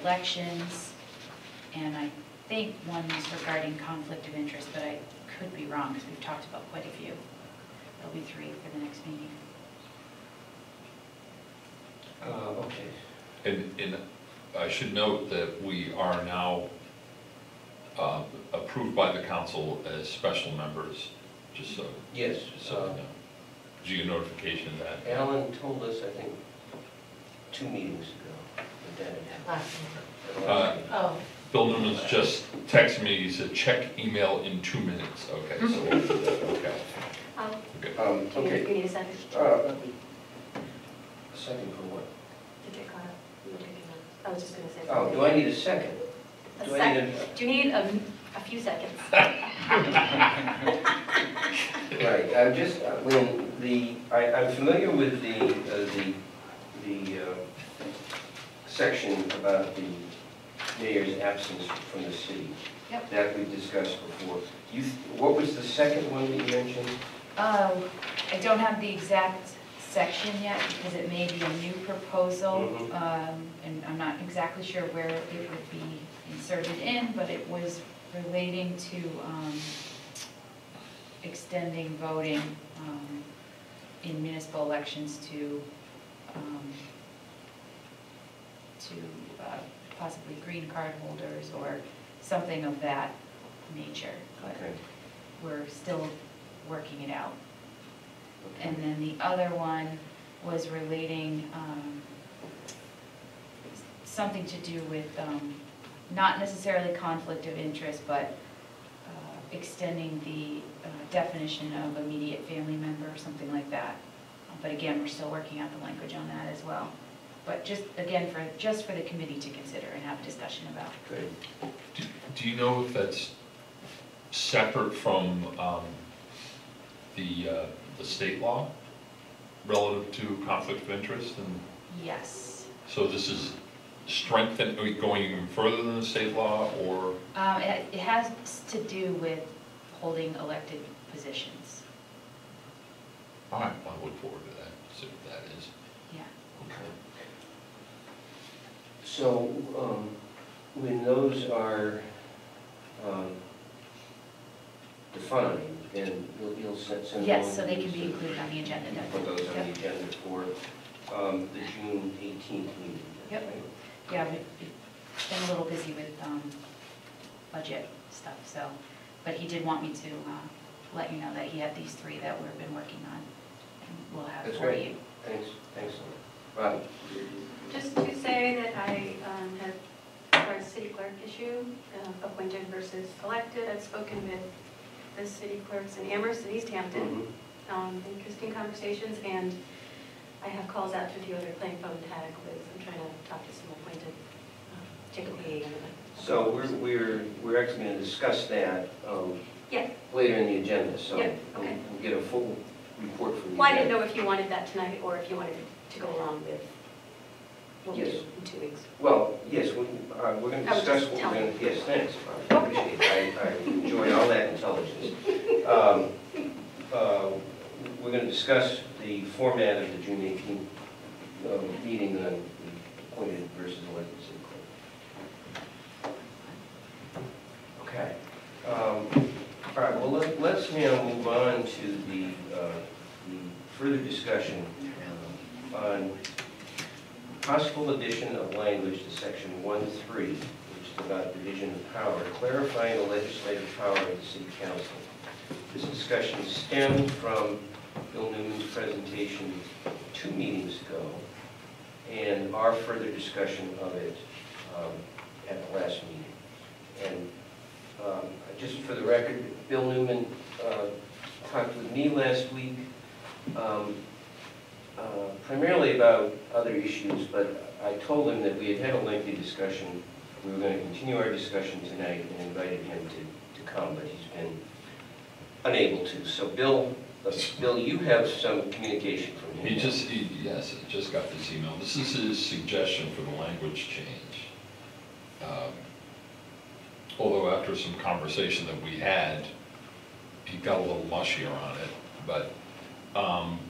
elections, and I think one is regarding conflict of interest, but I could be wrong because we've talked about quite a few. There'll be three for the next meeting. Uh, okay. And, and I should note that we are now uh, approved by the council as special members, just so. Yes. Just so uh, you know. Did you get notification of that? Alan told us, I think, two meetings ago. Last meeting. Uh, oh. Bill Newman's just texted me. He said, check email in two minutes. Okay, so we'll do that. Okay. Um, okay. Um, okay. You need a second? Uh, Second for what? Did you caught up? I was just going to say. Oh, do I need a second? A do, sec I need a... do you need a, a few seconds? Right. I'm just uh, when the I, I'm familiar with the uh, the the uh, section about the mayor's absence from the city. Yep. That we've discussed before. You, what was the second one that you mentioned? Um, I don't have the exact section yet because it may be a new proposal, mm-hmm. um, and I'm not exactly sure where it would be inserted in, but it was relating to um, extending voting um, in municipal elections to um, to uh, possibly green card holders or something of that nature, but okay. we're still working it out. Okay. And then the other one was relating um, something to do with um, not necessarily conflict of interest, but uh, extending the uh, definition of immediate family member, something like that. But again, we're still working out the language on that as well. But just again, for just for the committee to consider and have a discussion about. Great. Do, do you know if that's separate from um, the uh, the state law relative to conflict of interest? And yes. So this is strengthened. Are we going even further than the state law, or? Um, it, it has to do with holding elected positions. All right. Well, I look forward to that. See what that is. Yeah. Okay. So um, when those are um, defined, then you'll, you'll set some. Yes, so they can be included on the agenda. Put those yep. on the agenda for um, the June eighteenth meeting. Yep. Right? Yeah, we've been a little busy with um, budget stuff. So, but he did want me to uh, let you know that he had these three that we've been working on, and we'll have That's for great. you. Thanks. Thanks. Robbie. Just to say that I um, have, for our city clerk issue, uh, appointed versus elected, I've spoken with the city clerks in Amherst and East Hampton, um, interesting conversations, and I have calls out to a few other playing phone tag with, I'm trying to talk to some appointed uh, Jacob. So we're, we're, we're actually going to discuss that um, yeah. later in the agenda, so yeah. okay. we'll get a full report from you. Well, I didn't know if you wanted that tonight or if you wanted to go along with. We'll yes. In two weeks. Well, yes, we, uh, we're going to discuss what we're going to. Yes, thanks. I appreciate it. I, I enjoy all that intelligence. Um, uh, we're going to discuss the format of the June eighteenth um, meeting on appointed versus elected city clerk. Okay. Um, all right. Well, let, let's now move on to the, uh, the further discussion um, on. Possible addition of language to section one three, which is about division of power, clarifying the legislative power of the city council. This discussion stemmed from Bill Newman's presentation two meetings ago and our further discussion of it um, at the last meeting. And um, just for the record, Bill Newman uh, talked with me last week. Um, Uh, primarily about other issues, but I told him that we had had a lengthy discussion. We were going to continue our discussion tonight and invited him to, to come, but he's been unable to. So Bill, uh, Bill, you have some communication from him. He just, he, yes, I just got this email. This is his suggestion for the language change. Um, although after some conversation that we had, he got a little mushier on it, but um,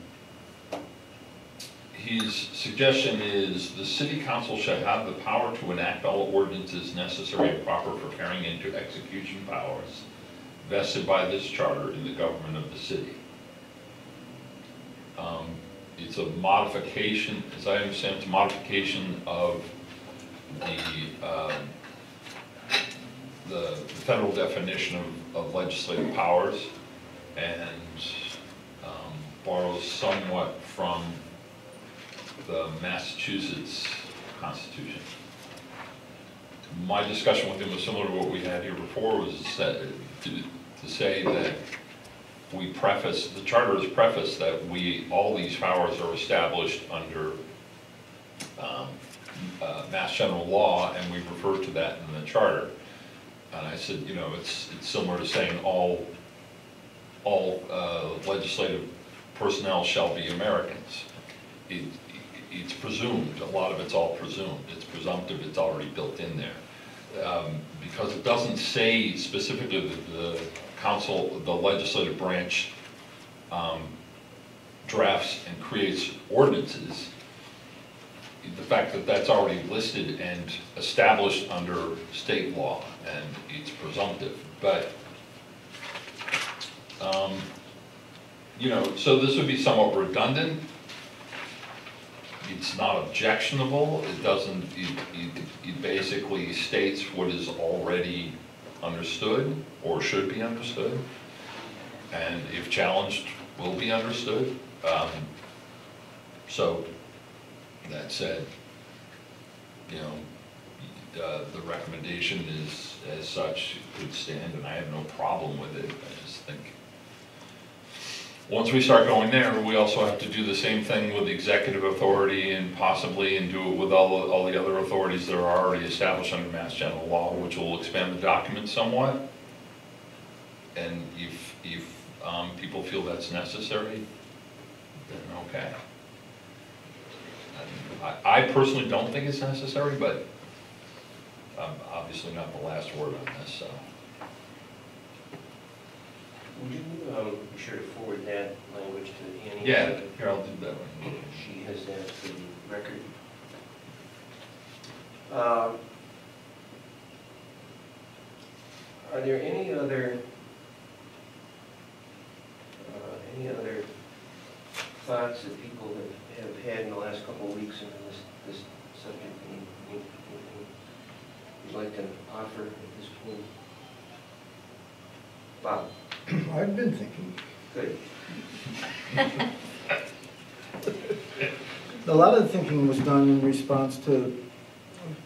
his suggestion is the city council shall have the power to enact all ordinances necessary and proper for carrying into execution powers vested by this charter in the government of the city. Um, it's a modification, as I understand, it's a modification of the, uh, the federal definition of, of legislative powers and um, borrows somewhat from the Massachusetts Constitution. My discussion with him was similar to what we had here before, was to, to say that we preface, the charter is prefaced that we, all these powers are established under um, uh, Mass General Law, and we refer to that in the charter. And I said, you know, it's, it's similar to saying all all uh, legislative personnel shall be Americans. It, it's presumed, a lot of it's all presumed. It's presumptive, it's already built in there. Um, because it doesn't say specifically that the council, the legislative branch um, drafts and creates ordinances, the fact that that's already listed and established under state law, and it's presumptive. But, um, you know, so this would be somewhat redundant. It's not objectionable. It doesn't, it, it, it basically states what is already understood or should be understood. And if challenged, will be understood. Um, so, that said, you know, uh, the recommendation is, as such, it could stand, and I have no problem with it. I just think once we start going there, we also have to do the same thing with executive authority, and possibly, and do it with all, all the other authorities that are already established under Mass General Law, which will expand the document somewhat. And if, if um, people feel that's necessary, then okay. I personally don't think it's necessary, but I'm obviously not the last word on this, so. Would you um, be sure to forward that language to Annie? Yeah, here, I'll do that one. She has that for the record. Um, are there any other, uh, any other thoughts that people have have had in the last couple of weeks on this, this subject, and anything you'd like to offer at this point? Bob? I've been thinking. Good. A lot of the thinking was done in response to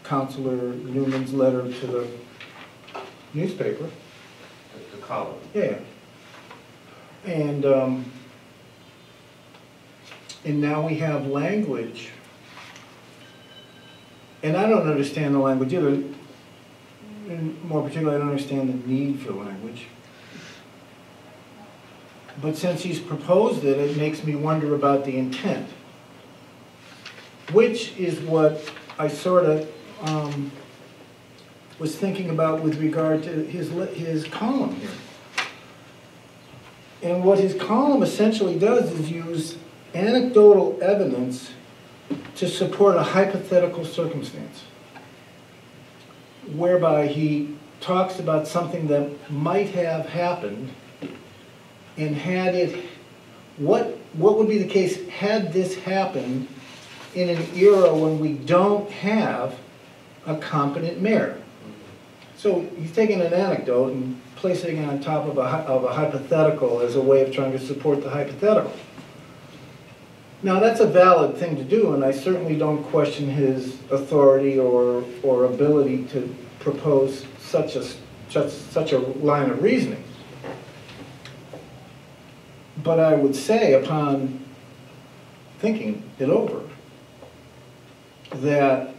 Councilor Newman's letter to the newspaper. The, the column? Yeah. And, um, And now we have language, and I don't understand the language either, and more particularly I don't understand the need for language. But since he's proposed it, it makes me wonder about the intent, which is what I sort of um, was thinking about with regard to his, his column here. And what his column essentially does is use anecdotal evidence to support a hypothetical circumstance, whereby he talks about something that might have happened, and had it, what, what would be the case had this happened in an era when we don't have a competent mayor. So he's taking an anecdote and placing it on top of a, of a hypothetical as a way of trying to support the hypothetical. Now, that's a valid thing to do, and I certainly don't question his authority or, or ability to propose such a, such, such a line of reasoning. But I would say, upon thinking it over, that,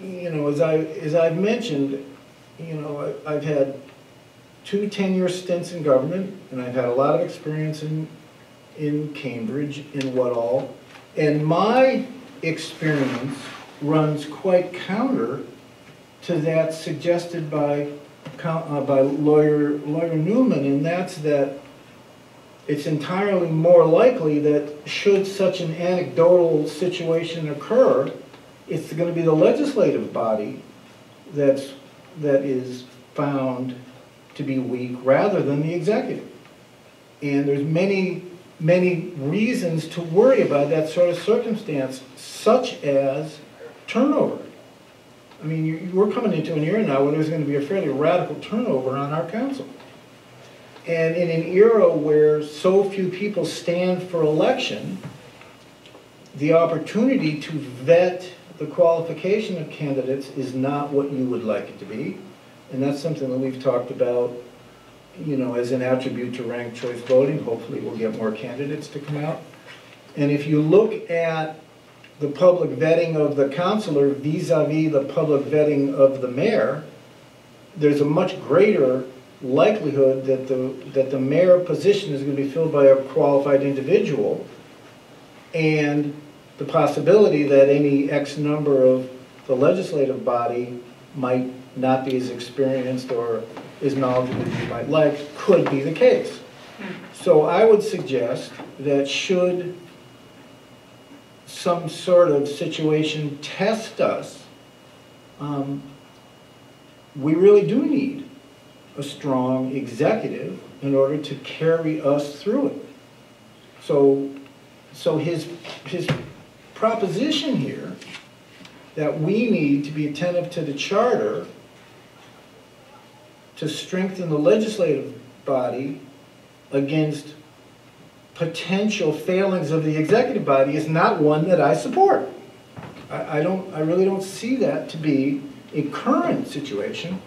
you know, as, I, as I've mentioned, you know, I, I've had two ten-year stints in government, and I've had a lot of experience in in Cambridge, in what all, and my experience runs quite counter to that suggested by uh, by lawyer lawyer Newman, and that's that it's entirely more likely that should such an anecdotal situation occur, it's going to be the legislative body that's that is found to be weak rather than the executive, and there's many. many reasons to worry about that sort of circumstance, such as turnover. I mean, you, we're coming into an era now where there's going to be a fairly radical turnover on our council. And in an era where so few people stand for election, the opportunity to vet the qualification of candidates is not what you would like it to be. And that's something that we've talked about, you know, as an attribute to ranked choice voting. Hopefully we'll get more candidates to come out. And if you look at the public vetting of the councilor vis-a-vis the public vetting of the mayor, there's a much greater likelihood that the, that the mayor position is going to be filled by a qualified individual, and the possibility that any X number of the legislative body might not be as experienced or as knowledgeable as you might like could be the case. So I would suggest that should some sort of situation test us, um, we really do need a strong executive in order to carry us through it. So, so his, his proposition here that we need to be attentive to the charter to strengthen the legislative body against potential failings of the executive body is not one that I support. I, I don't, I really don't see that to be a current situation,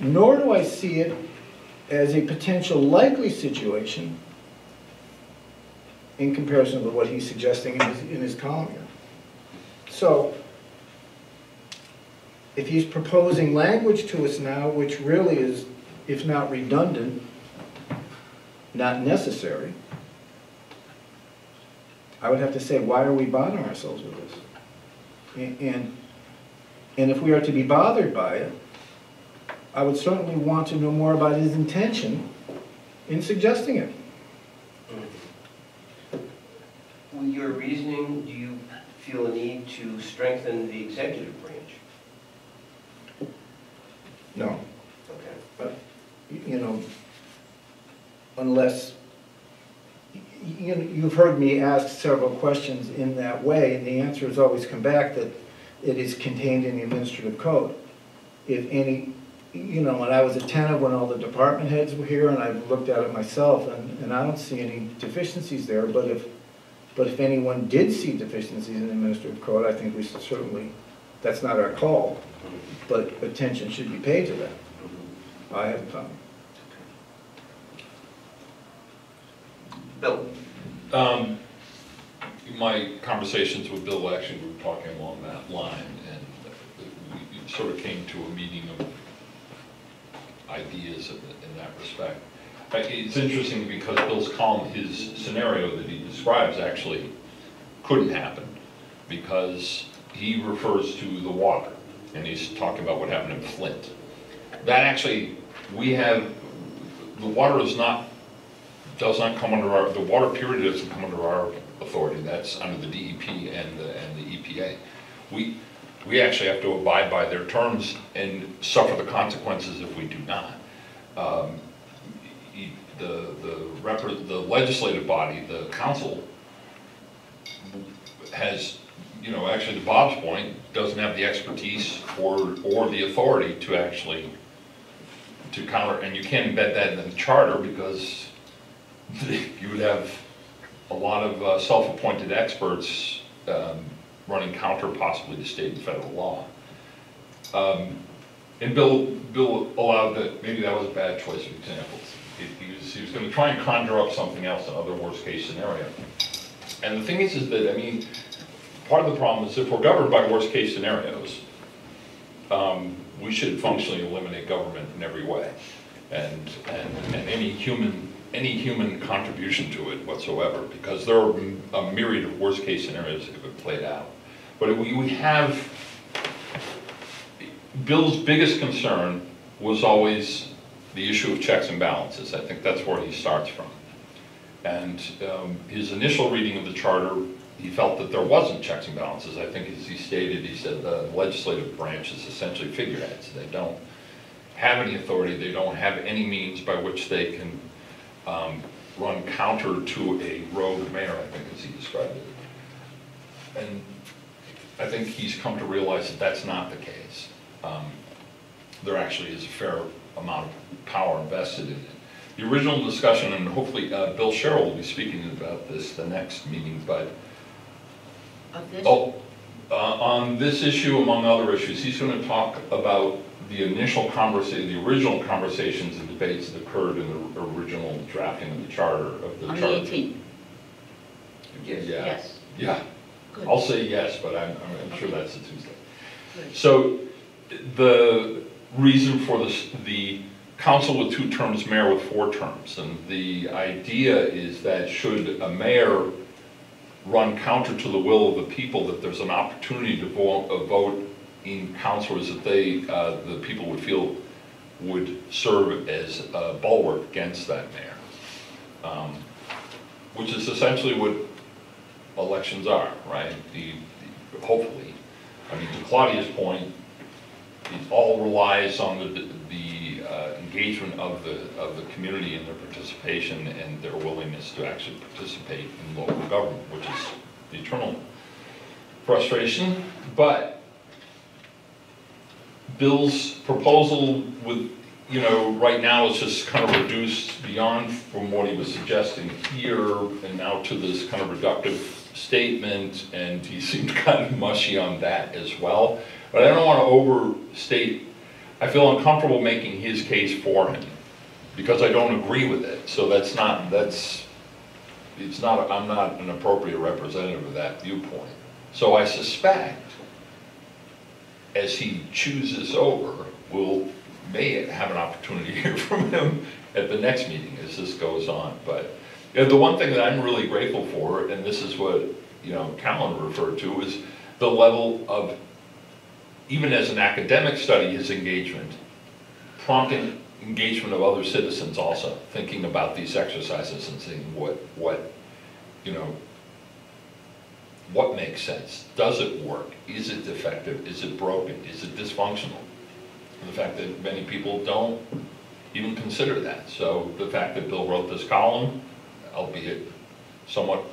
nor do I see it as a potential likely situation in comparison to what he's suggesting in his, in his column here. So, if he's proposing language to us now, which really is, if not redundant, not necessary, I would have to say, why are we bothering ourselves with this? And, and, and if we are to be bothered by it, I would certainly want to know more about his intention in suggesting it. With your reasoning, do you feel a need to strengthen the executive branch? No. Okay. But, you know, unless, you know, you've heard me ask several questions in that way, and the answer has always come back that it is contained in the administrative code. If any, you know, and I was attentive when all the department heads were here, and I've looked at it myself, and, and I don't see any deficiencies there, but if, but if anyone did see deficiencies in the administrative code, I think we should certainly, that's not our call, but attention should be paid to that. I haven't found it. Bill. Um, my conversations with Bill, actually, we were talking along that line, and we sort of came to a meeting of ideas in that respect. It's interesting because Bill's column, his scenario that he describes actually couldn't happen because he refers to the water, and he's talking about what happened in Flint. That actually, we have, the water is not, does not come under our, the water period doesn't come under our authority. That's under the D E P and the, and the E P A. We, we actually have to abide by their terms and suffer the consequences if we do not. Um, the, the, rep the legislative body, the council, has, you know, actually to Bob's point, doesn't have the expertise or, or the authority to actually, to counter, and you can't embed that in the charter because you would have a lot of uh, self-appointed experts um, running counter possibly to state and federal law. Um, and Bill, Bill allowed that, maybe that was a bad choice of examples. It, he was, he was going to try and conjure up something else, another worst-case scenario. And the thing is, is that, I mean, part of the problem is if we're governed by worst-case scenarios, um, we should functionally eliminate government in every way. And, and, and any human... any human contribution to it whatsoever, because there are a myriad of worst-case scenarios if it played out. But we, we have, Bill's biggest concern was always the issue of checks and balances. I think that's where he starts from. And um, his initial reading of the charter, he felt that there wasn't checks and balances. I think as he stated, he said the legislative branch is essentially figureheads. They don't have any authority. They don't have any means by which they can Um, run counter to a rogue mayor, I think, as he described it. And I think he's come to realize that that's not the case. Um, there actually is a fair amount of power invested in it. The original discussion, and hopefully uh, Bill Scher will be speaking about this the next meeting, but oh, uh, on this issue, among other issues, he's going to talk about the initial conversation, the original conversations and debates that occurred in the original drafting of the charter of the on charter. On the eighteenth. Yeah. Yes. Yeah. Good. I'll say yes, but I'm, I'm okay. Sure that's a Tuesday. Good. So the reason for this, the council with two terms, mayor with four terms. And the idea is that should a mayor run counter to the will of the people, that there's an opportunity to vote, vote in councilors that they, uh, the people would feel would serve as a bulwark against that mayor, um, which is essentially what elections are, right? The, the, hopefully, I mean, to Claudia's point, it all relies on the, the uh, engagement of the of the community and their participation and their willingness to actually participate in local government, which is the eternal frustration. But Bill's proposal, with you know, right now is just kind of reduced beyond from what he was suggesting here, and now to this kind of reductive statement, and he seemed kind of mushy on that as well. But I don't want to overstate, I feel uncomfortable making his case for him because I don't agree with it. So that's not, that's, it's not, I'm not an appropriate representative of that viewpoint. So I suspect as he chooses over, we'll may have an opportunity to hear from him at the next meeting as this goes on. But you know, the one thing that I'm really grateful for, and this is what you know Callan referred to, is the level of, even as an academic study, his engagement, prompting engagement of other citizens also, thinking about these exercises and seeing what, what, you know, what makes sense? Does it work? Is it defective? Is it broken? Is it dysfunctional? And the fact that many people don't even consider that. So the fact that Bill wrote this column, albeit somewhat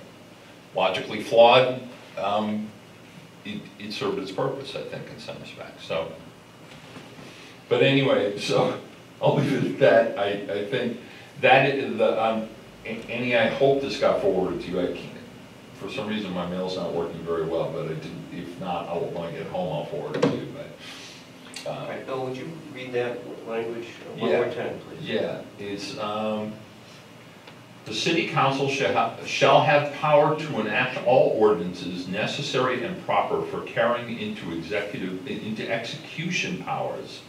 logically flawed, um, It, it served its purpose, I think, in some respects. So, but anyway, so I'll leave it at that. I, I think that the um, any I hope this got forwarded to you. I can't, for some reason my mail's not working very well, but I didn't, if not, I'll, when I get home I'll forward it to you. But uh, all right, Bill, would you read that language one yeah, more time, please? Yeah, it's. Um, The city council shall have power to enact all ordinances necessary and proper for carrying into executive into execution powers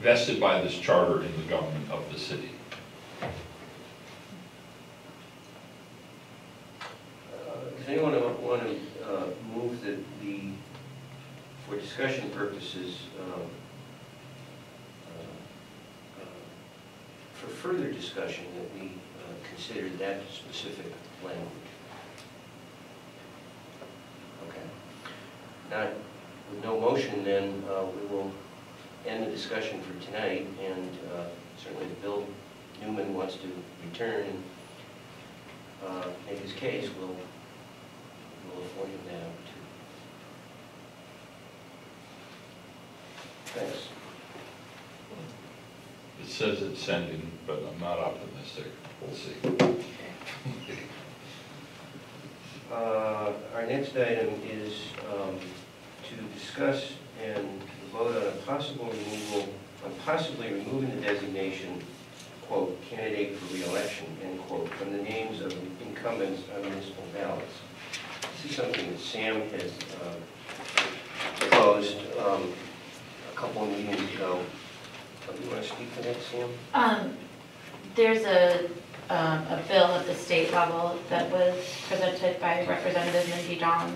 vested by this charter in the government of the city. Uh, does anyone want to uh, move that the, for discussion purposes, um, uh, uh, for further discussion, that we consider that specific language? Okay. Now, with no motion, then uh, we will end the discussion for tonight, and uh, certainly if Bill Newman wants to return and uh, make his case, we'll, we'll afford him that opportunity. Thanks. It says it's sending, but I'm not optimistic. We'll see. Okay. uh, our next item is um, to discuss and vote on a possible removal, on possibly removing the designation, quote, candidate for re-election, end quote, from the names of incumbents on municipal ballots. This is something that Sam has uh, proposed um, a couple of meetings ago. Do you want to speak to that, Sam? Um, there's a Um, a bill at the state level that was presented by Representative Nikki Dong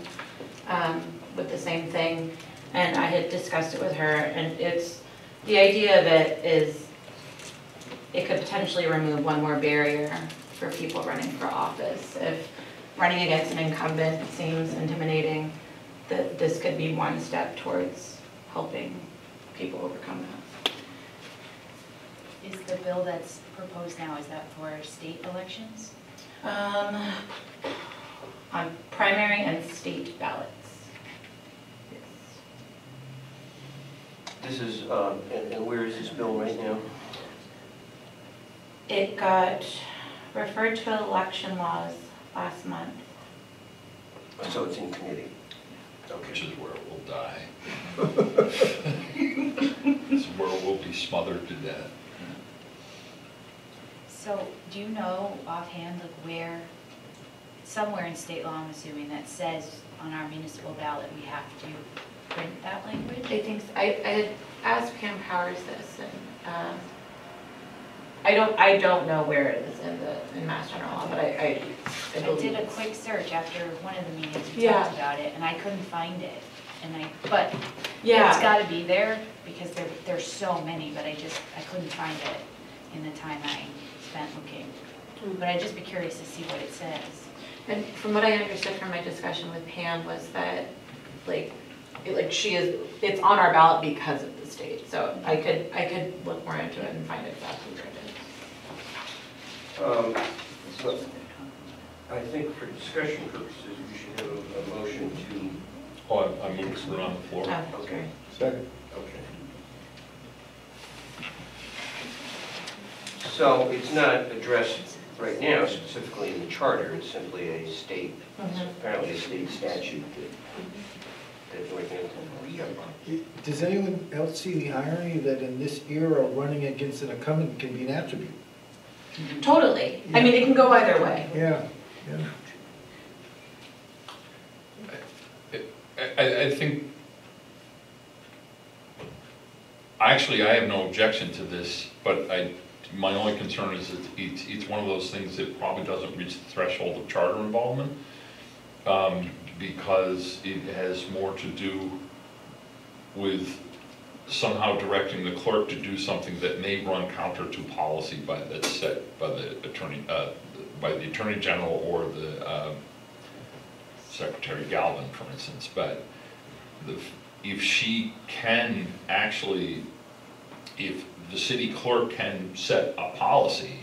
um, with the same thing, and I had discussed it with her, and it's, the idea of it is it could potentially remove one more barrier for people running for office. If running against an incumbent seems intimidating, that this could be one step towards helping people overcome that. Is the bill that's proposed now, is that for state elections? Um, on primary and state ballots. Yes. This is, uh, and, and where is this bill right now? It got referred to election laws last month. So it's in committee. Okay. Which is where it will die. It's where it will be smothered to death. So do you know offhand, like, where, somewhere in state law, I'm assuming, that says on our municipal ballot we have to print that language? I think so. I, I asked Pam Powers this, and um, I don't I don't know where it is in the in Mass General Law, but I I, I, I did a quick search after one of the meetings we yeah. talked about it, and I couldn't find it. And I but yeah, it's got to be there because there there's so many, but I just I couldn't find it in the time I spent looking. Mm-hmm. But I'd just be curious to see what it says. And from what I understood from my discussion with Pam was that like it, like she is it's on our ballot because of the state. So mm-hmm. I could I could look more into it and find it exactly where it is. Um, so I think for discussion purposes we should have a, a motion to. Oh, I mean, it's on the floor. Oh, okay. Second. Okay. So it's not addressed right now specifically in the charter. It's simply a state, mm-hmm. apparently a state statute that, that Northampton. Does anyone else see the irony that in this era running against an incumbent can be an attribute? Totally. Yeah. I mean, it can go either way. Yeah. Yeah. I, I think, actually I have no objection to this, but I, my only concern is that it's, it's one of those things that probably doesn't reach the threshold of charter involvement um, because it has more to do with somehow directing the clerk to do something that may run counter to policy by that's set by the attorney, uh, by the Attorney General or the uh, Secretary Galvin, for instance, but the, if she can actually, if the city clerk can set a policy,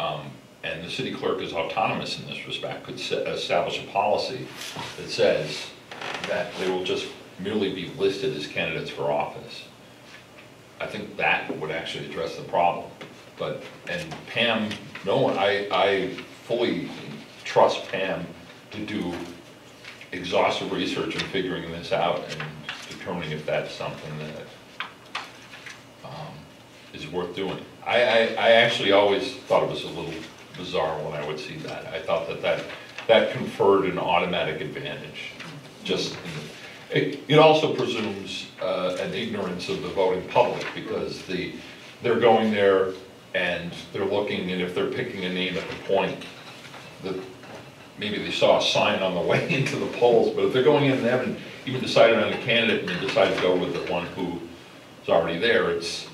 um, and the city clerk is autonomous in this respect, could set, establish a policy that says that they will just merely be listed as candidates for office, I think that would actually address the problem. But, and Pam, no one, I, I fully trust Pam to do exhaustive research in figuring this out and determining if that's something that um, is worth doing. I, I, I actually always thought it was a little bizarre when I would see that. I thought that that, that conferred an automatic advantage. Just it, it also presumes uh, an ignorance of the voting public because the they're going there and they're looking, and if they're picking a name at the point, the maybe they saw a sign on the way into the polls, but if they're going in and they haven't even decided on a candidate and they decide to go with the one who's already there, it's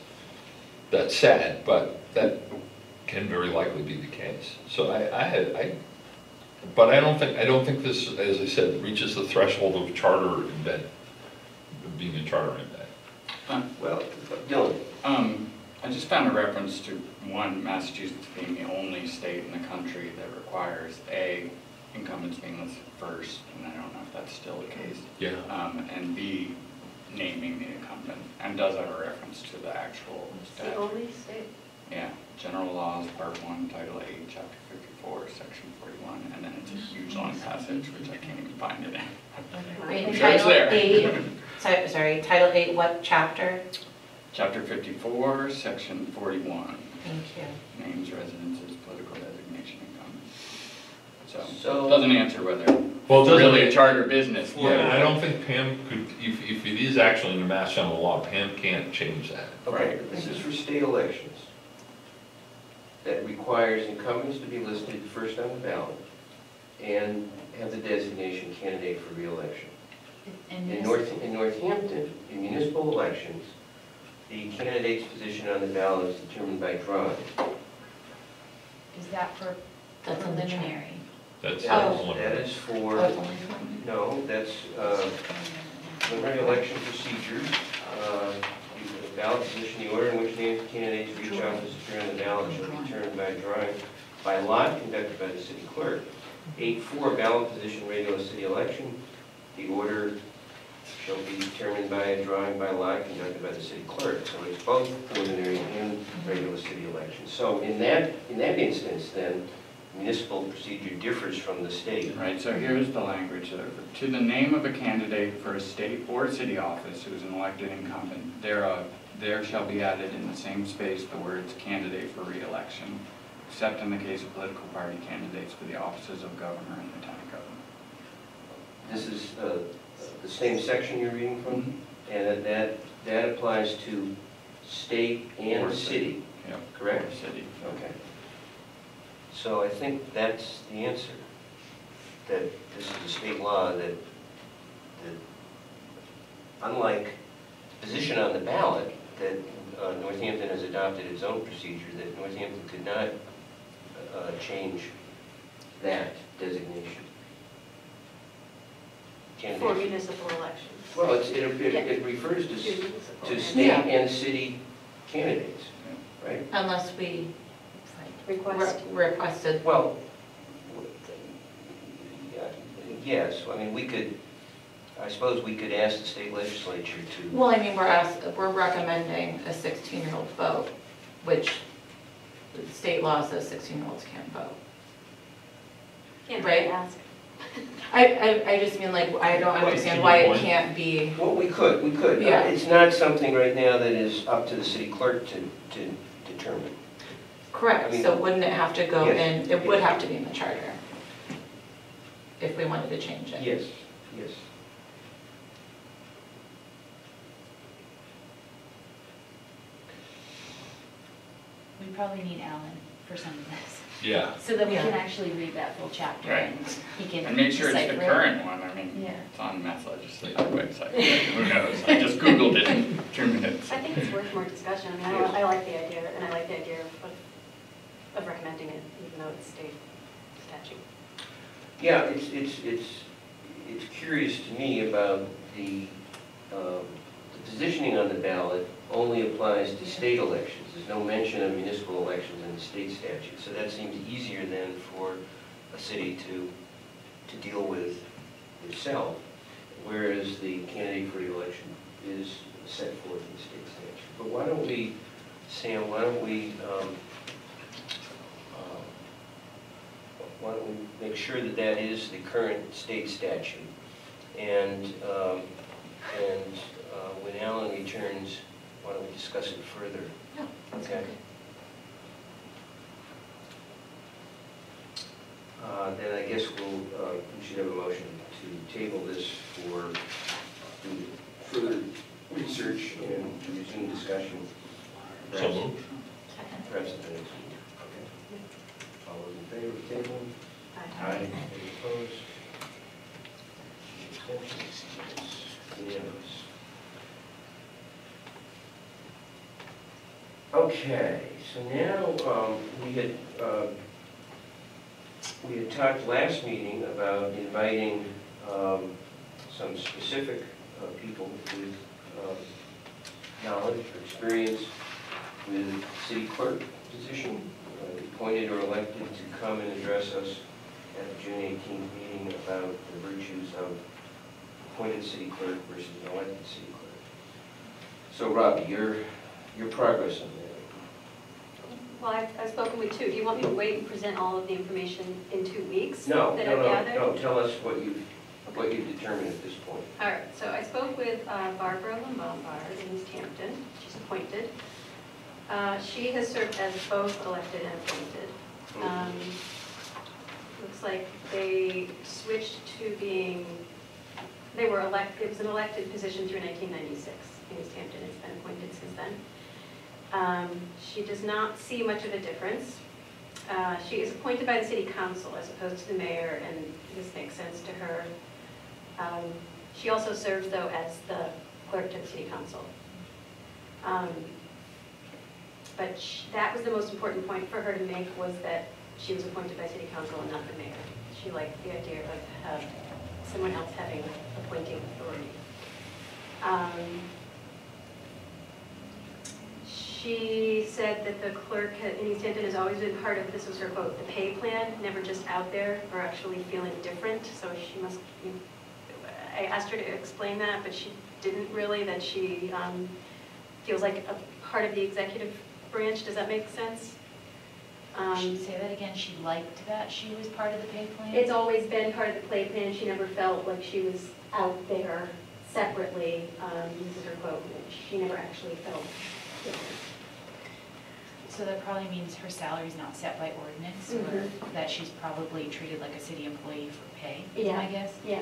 that's sad, but that can very likely be the case. So I, I had, I, but I don't think I don't think this, as I said, reaches the threshold of charter embed, being a charter embed. Um, well, Dylan, um, I just found a reference to one Massachusetts being the only state in the country that requires a incumbents being listed first, and I don't know if that's still the case. Yeah. Um, and B, naming the incumbent, and does have a reference to the actual statute. The only state. Yeah, General Laws, Part One, Title Eight, Chapter Fifty-Four, Section Forty-One, and then it's a huge long passage which I can't even find it in. Wait, sure Title there. Eight. so, sorry, Title Eight. What chapter? Chapter Fifty-Four, Section Forty-One. Thank you. Names, residences, political designation, and comments. So, so it doesn't answer whether well, it's really a charter business. Yeah, yeah, I don't think Pam could, if, if it is actually in the Mass General Law, Pam can't change that. Okay, right. This is for state elections. That requires incumbents to be listed first on the ballot and have the designation candidate for re-election. In, North, in Northampton, in municipal elections, the candidate's position on the ballot is determined by drawing. Is that for the preliminary? That's oh. That is for, no, that's uh, preliminary election procedures. Uh, the ballot position, the order in which names of candidates for each office appear on the ballot shall be determined by drawing by lot conducted by the city clerk. eight four, ballot position, regular city election. The order shall be determined by a drawing by lot conducted by the city clerk. So it's both preliminary and regular city elections. So in that in that instance, then municipal procedure differs from the state. Right. So here's the language: to the name of a candidate for a state or city office who is an elected incumbent, thereof, there shall be added in the same space the words "candidate for re-election," except in the case of political party candidates for the offices of governor and lieutenant governor. This is. Uh, The same section you're reading from, mm-hmm. and that that applies to state and or city. Yeah. Correct? I said he. Okay. So I think that's the answer. That this is a state law that, that unlike the position on the ballot, that uh, Northampton has adopted its own procedure, that Northampton could not uh, change that designation. Candidate. For municipal elections. Well, it's, it, it, yeah. it refers to, to state yeah. and city candidates, right? Unless we request. Re requested. Well, yes. I mean, we could, I suppose we could ask the state legislature to. Well, I mean, we're, asked, we're recommending a sixteen-year-old vote, which the state law says sixteen-year-olds can't vote. Can't right? ask. I, I, I just mean, like, I don't understand why it can't be. Well, we could, we could. Yeah. Uh, it's not something right now that is up to the city clerk to, to determine. Correct. I mean, so wouldn't it have to go yes, in, it yes. would have to be in the charter if we wanted to change it. Yes, yes. We probably need Alan for some of this. Yeah. So that we yeah. can actually read that full chapter, right. and he can. And make sure it's the current one. I mean, yeah. it's on the Mass Legislative website. Like, who knows? I just Googled it in two minutes. I think it's worth more discussion. I mean, I, I like the idea, and I like the idea of, of recommending it, even though it's state statute. Yeah, it's it's it's it's curious to me about the, um, the positioning on the ballot only applies to state elections. There's no mention of municipal elections in the state statute, so that seems easier then for a city to to deal with itself, whereas the candidate for the election is set forth in the state statute. But why don't we, Sam? Why don't we? Um, uh, why don't we make sure that that is the current state statute, and um, and uh, when Alan returns. Why don't we discuss it further? No, that's okay. okay. Uh, then I guess we'll, uh, we should have a motion to table this for further research and resume discussion. Perhaps, so moved. Perhaps at the next meeting. Okay. All those in favor of the table? Aye. Aye. Any opposed? Any abstentions? Unanimous. Okay, so now um, we had uh, we had talked last meeting about inviting um, some specific uh, people with um, knowledge or experience with city clerk position, uh, appointed or elected, to come and address us at the June eighteenth meeting about the virtues of appointed city clerk versus an elected city clerk. So, Robbie, your your progress on that. Well, I've, I've spoken with two. Do you want me to wait and present all of the information in two weeks? No, that no, I've no, gathered? no. Tell us what you've, okay. what you've determined at this point. All right. So I spoke with uh, Barbara Lamont Barr in East Hampton. She's appointed. Uh, she has served as both elected and appointed. Mm-hmm. um, looks like they switched to being, they were elected, it was an elected position through nineteen ninety-six in East Hampton. It's been appointed since then. Um, she does not see much of a difference. Uh, she is appointed by the city council as opposed to the mayor, and this makes sense to her. Um, she also serves, though, as the clerk to the city council. Um, but she, that was the most important point for her to make, was that she was appointed by city council and not the mayor. She liked the idea of uh, someone else having appointing authority. Um, She said that the clerk in East Hampton has always been part of, this was her quote, the pay plan, never just out there or actually feeling different. So she must, you know, I asked her to explain that, but she didn't really, that she um, feels like a part of the executive branch. Does that make sense? Um, Should say that again? She liked that she was part of the pay plan? It's always been part of the pay plan. She never felt like she was out there separately. Um, this is her quote. She never actually felt different. So that probably means her salary is not set by ordinance, mm-hmm. or that she's probably treated like a city employee for pay, yeah. I guess. Yeah.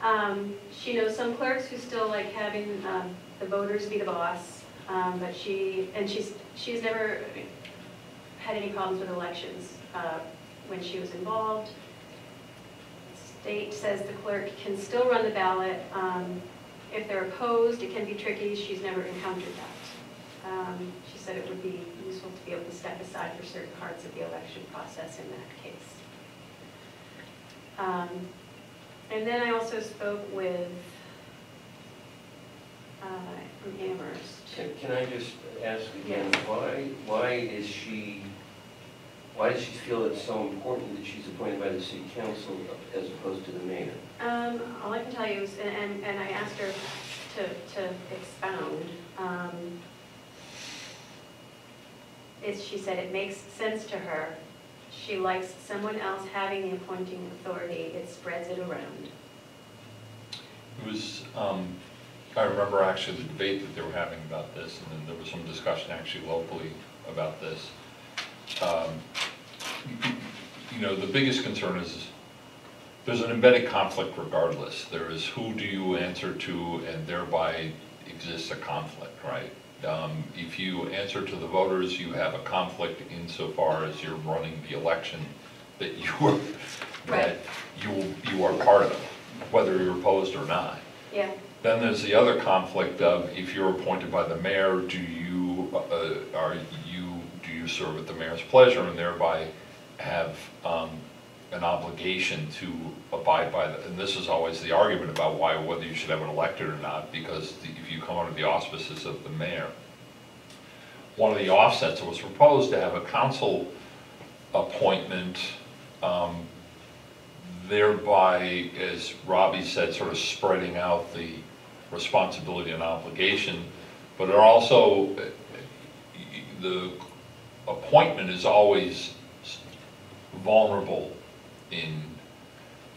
Um, she knows some clerks who still like having um, the voters be the boss, Um, but she, and she's, she's never had any problems with elections uh, when she was involved. State says the clerk can still run the ballot. Um, if they're opposed, it can be tricky. She's never encountered that. Um, she said it would be useful to be able to step aside for certain parts of the election process in that case. Um, and then I also spoke with uh, Amherst. Can, can I just ask again, yeah. why, why is she, why does she feel it's so important that she's appointed by the city council as opposed to the mayor? Um, all I can tell you is, and, and, and I asked her to, to expound, um, is she said it makes sense to her. She likes someone else having the appointing authority. It spreads it around. It was, um, I remember actually the debate that they were having about this, and then there was some discussion actually locally about this. Um, you know, the biggest concern is there's an embedded conflict regardless. There is who do you answer to, and thereby exists a conflict, right? Um, if you answer to the voters, you have a conflict insofar as you're running the election that you are, that you, you are part of, whether you're opposed or not. Yeah. Then there's the other conflict of if you're appointed by the mayor, do you uh, are you do you serve at the mayor's pleasure and thereby have um, an obligation to abide by that? And this is always the argument about why whether you should have an elected or not, because the, if you come under the auspices of the mayor, one of the offsets was proposed to have a council appointment, um, thereby, as Robbie said, sort of spreading out the responsibility and obligation, but it also the appointment is always vulnerable in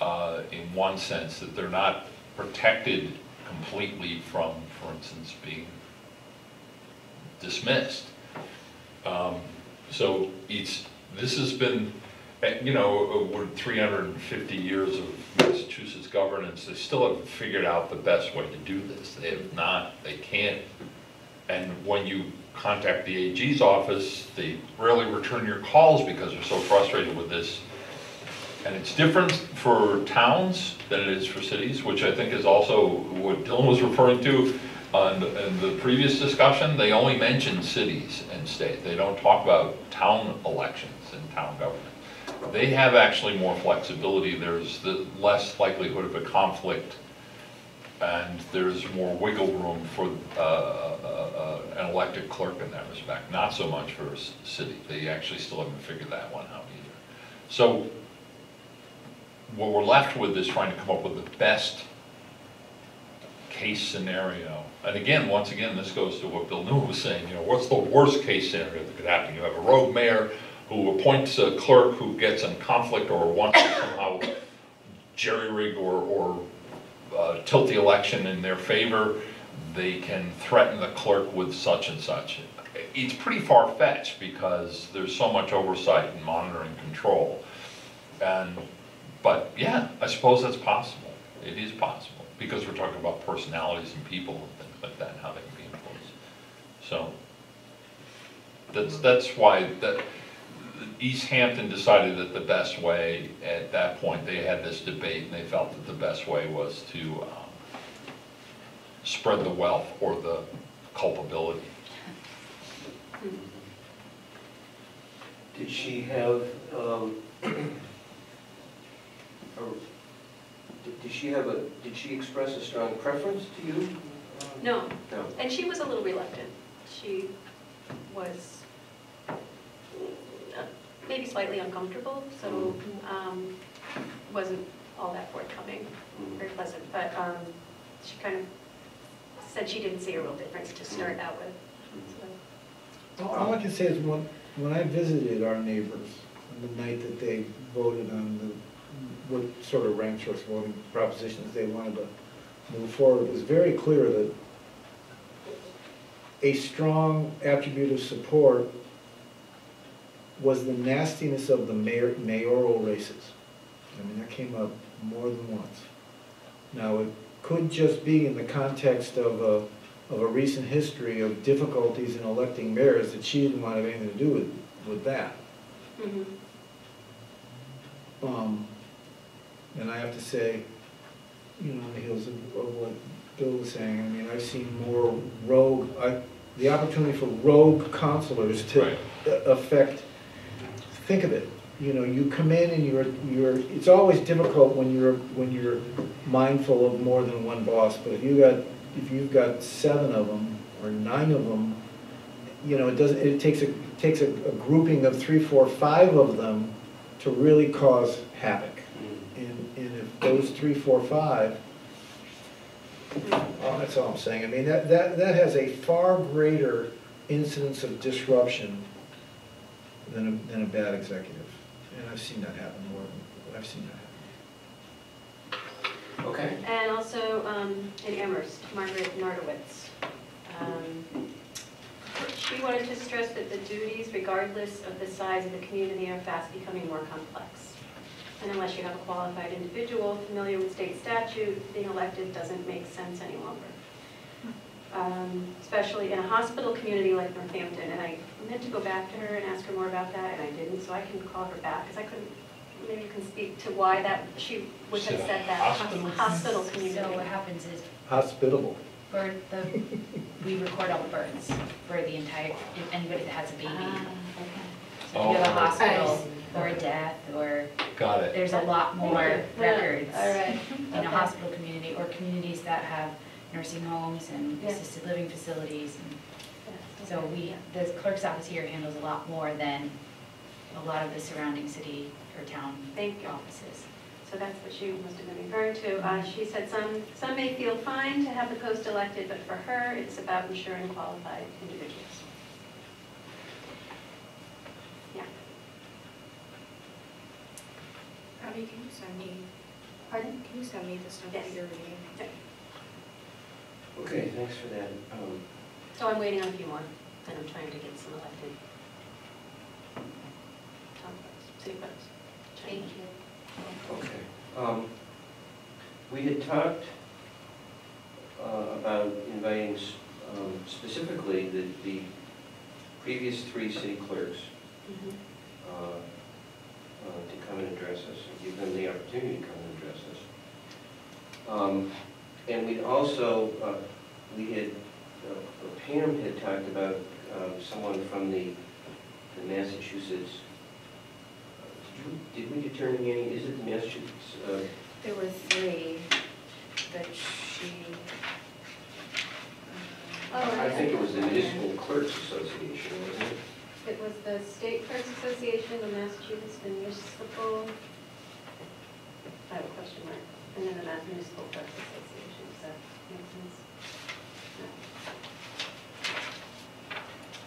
uh, in one sense that they're not protected completely from, for instance, being dismissed. Um, so it's this has been, you know, over three hundred fifty years of Massachusetts governance, they still haven't figured out the best way to do this. They have not, they can't, and when you contact the A G's office, they rarely return your calls because they're so frustrated with this. And it's different for towns than it is for cities, which I think is also what Dylan was referring to on, in the previous discussion. They only mention cities and state. They don't talk about town elections and town government. They have actually more flexibility. There's the less likelihood of a conflict, and there's more wiggle room for uh, uh, uh, an elected clerk in that respect. Not so much for a city. They actually still haven't figured that one out either. So what we're left with is trying to come up with the best case scenario. And again, once again, this goes to what Bill Newman was saying. You know, what's the worst case scenario that could happen? You have a rogue mayor who appoints a clerk who gets in conflict or wants to somehow jerry-rig or, or uh, tilt the election in their favor. They can threaten the clerk with such and such. It's pretty far-fetched because there's so much oversight and monitoring control. And, but yeah, I suppose that's possible. It is possible because we're talking about personalities and people and things like that and how they can be influenced. So that's, that's why that, East Hampton decided that the best way, at that point, they had this debate and they felt that the best way was to um, spread the wealth or the culpability. Did she have, um, a, did she have a, did she express a strong preference to you? No. No. And she was a little reluctant. She was maybe slightly uncomfortable, so um, wasn't all that forthcoming, very pleasant, but um, she kind of said she didn't see a real difference to start out with. So. Well, all I can say is when, when I visited our neighbors on the night that they voted on the, what sort of ranked choice voting propositions they wanted to move forward, it was very clear that a strong attribute of support was the nastiness of the mayor, mayoral races. I mean, that came up more than once. Now, it could just be in the context of a, of a recent history of difficulties in electing mayors that she didn't want to have anything to do with, with that. Mm-hmm. um, and I have to say, you know, on the heels of, of what Bill was saying, I mean, I've seen more rogue, I, the opportunity for rogue counselors to right. affect, think of it, you know, you come in and you're, you're, it's always difficult when you're, when you're mindful of more than one boss, but if you got, if you've got seven of them or nine of them, you know, it doesn't, it takes a, it takes a, a grouping of three, four, five of them to really cause havoc. And, and if those three, four, five, well, that's all I'm saying. I mean, that, that, that has a far greater incidence of disruption than a, than a bad executive. And I've seen that happen more than, I've seen that happen. Okay. And also um, in Amherst, Margaret Nardowitz. Um, she wanted to stress that the duties, regardless of the size of the community, are fast becoming more complex. And unless you have a qualified individual familiar with state statute, being elected doesn't make sense any longer. Um, especially in a hospital community like Northampton. And I meant to go back to her and ask her more about that, and I didn't, so I can call her back because I couldn't. Maybe you can speak to why that she would have said that. Hospital, hospital community. So what happens is hospitable. Birth, the, we record all the births for the entire, if anybody that has a baby. Uh, okay. So oh, if you have a hospital or a death or got it. There's a lot more yeah. records yeah. All right. in okay. a hospital community or communities that have nursing homes and yeah. assisted living facilities. And yeah. So we, the clerk's office here handles a lot more than a lot of the surrounding city or town Thank you. offices. So that's what she must have been referring to. Uh, she said some, some may feel fine to have the post elected, but for her, it's about ensuring qualified individuals. Yeah. Robbie, can you send me, pardon? Can you send me the stuff yes. that you're reading? Yep. Okay, thanks for that. Um, so I'm waiting on a few more, and I'm trying to get some elected. Thank you. Okay. Um, we had talked uh, about inviting um, specifically the, the previous three city clerks mm-hmm. uh, uh, to come and address us and give them the opportunity to come and address us. Um, and we also, uh, we had, uh, Pam had talked about uh, someone from the, the Massachusetts. Did we determine any? Is it the Massachusetts? Uh, there were three that she. Uh, oh, I think it was the Municipal Clerks Association, wasn't it? It was the State Clerks Association, the Massachusetts Municipal. I have a question mark. And then the Mass Municipal Clerks Association. Does that make sense?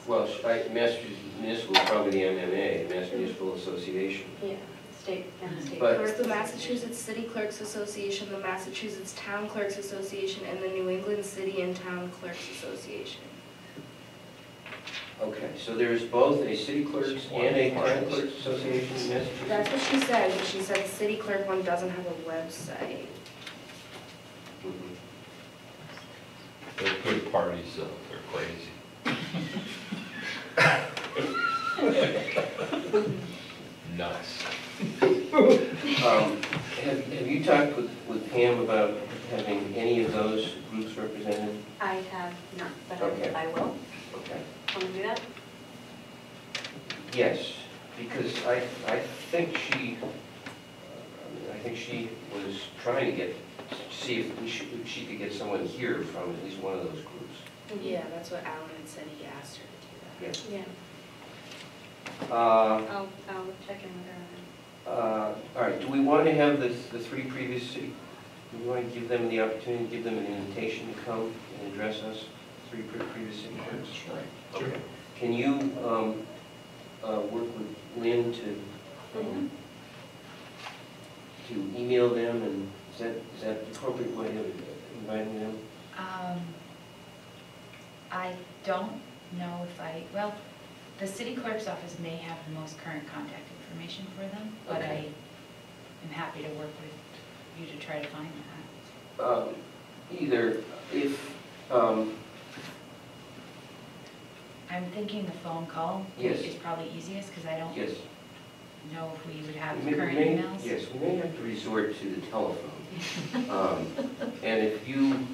Well, I, Massachusetts Municipal is probably the M M A, Massachusetts Municipal Association. Yeah, state and state clerks. The Massachusetts City Clerks Association, the Massachusetts Town Clerks Association, and the New England City and Town Clerks Association. Okay, so there's both a city clerks and a town clerks association in Massachusetts? That's what she said, but she said the city clerk one doesn't have a website. Mm-hmm. They're good parties, though. They're crazy. Nuts. um, have, have you talked with, with Pam about having any of those groups represented? I have not, but okay. I, I will. Okay. Want to do that? Yes, because I I think she uh, I, mean, I think she was trying to get see if we should, if she could get someone here from at least one of those groups. Yeah, that's what Alan had said. He asked her to do that. Yeah. yeah. Uh, I'll, I'll check in with her. Uh, all right. Do we want to have the the three previous city? Do we want to give them the opportunity, give them an invitation to come and address us? Three pre previous city clerks. Right. Okay. Sure. Can you um, uh, work with Lynn to um, mm-hmm. to email them, and is that is that the appropriate way of inviting them? Um. I don't know if I, well, the city clerk's office may have the most current contact information for them, but okay. I am happy to work with you to try to find that. Um, either if, um, I'm thinking the phone call yes. is probably easiest because I don't yes. know if we would have we may, current may, emails. Yes, we may have to resort to the telephone. um, and if you,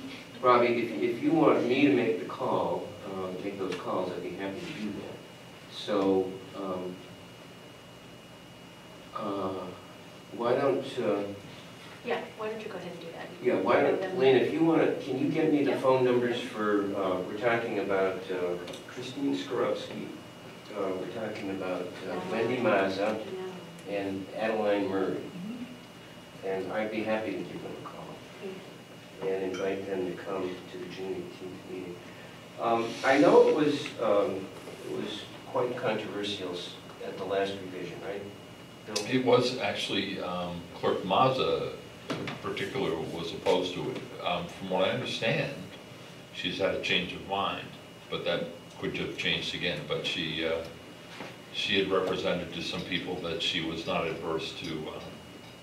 Robbie, if, if you want me to make the call, uh, make those calls, I'd be happy to do that. So, um, uh, why don't... Uh, yeah, why don't you go ahead and do that? Yeah, why don't, Lynn, if you want to, can you get me the yeah. phone numbers for, uh, we're talking about uh, Christine Skorowski, uh, we're talking about uh, Wendy Mazza, no. and Adeline Murray. Mm-hmm. And I'd be happy to give them a call mm-hmm. and invite them to come to the June eighteenth meeting. Um, I know it was, um, it was quite controversial at the last revision, right? Bill? It was actually um, Clerk Mazza in particular was opposed to it. Um, from what I understand, she's had a change of mind, but that could have changed again. But she uh, she had represented to some people that she was not adverse to,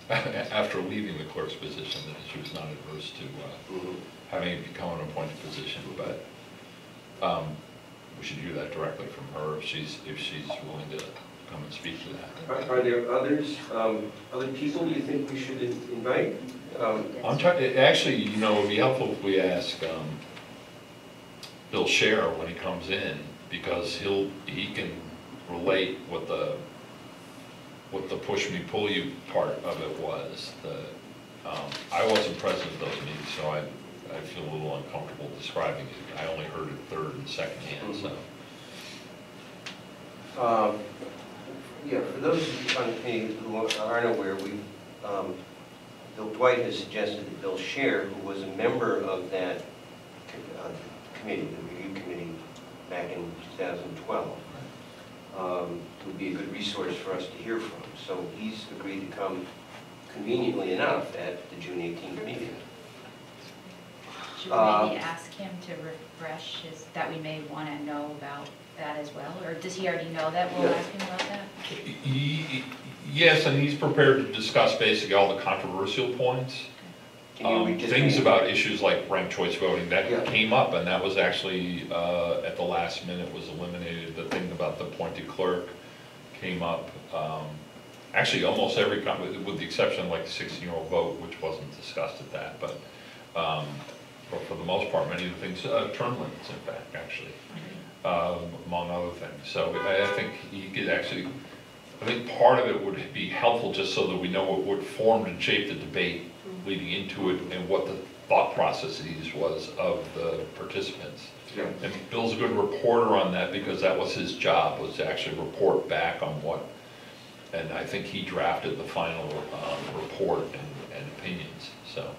uh, after leaving the clerk's position, that she was not adverse to uh, mm-hmm. having it become an appointed position. But um, we should hear that directly from her if she's if she's willing to come and speak to that. Are, are there others, um, other people you think we should in invite? Um, I'm trying. Actually, you know, it would be helpful if we ask um, Bill Scher when he comes in, because he'll he can relate what the what the push me pull you part of it was. The um, I wasn't present at those meetings, so I I feel a little uncomfortable describing it. I only heard it third and second hand, mm-hmm. so. Um, Yeah, for those who aren't aware, we, um, Bill Dwight has suggested that Bill Scher, who was a member of that uh, committee, the review committee back in two thousand twelve, um, would be a good resource for us to hear from. So he's agreed to come conveniently enough at the June eighteenth meeting. Should we uh, maybe ask him to refresh his, that we may want to know about that as well, or does he already know that? We'll yeah. ask him about that? He, yes, and he's prepared to discuss basically all the controversial points. Um, you, things about it? Issues like ranked choice voting, that yeah. came up, and that was actually, uh, at the last minute, was eliminated. The thing about the appointed clerk came up. Um, actually, almost every, with the exception of like the sixteen-year-old vote, which wasn't discussed at that, but um, for, for the most part, many of the things, uh, term limits, in fact, actually. Um, among other things. So I, I think he could actually, I think part of it would be helpful just so that we know what, what formed and shaped the debate mm-hmm. leading into it and what the thought processes was of the participants. Yeah. And Bill's a good reporter on that because that was his job, was to actually report back on what, and I think he drafted the final um, report and, and opinions, so.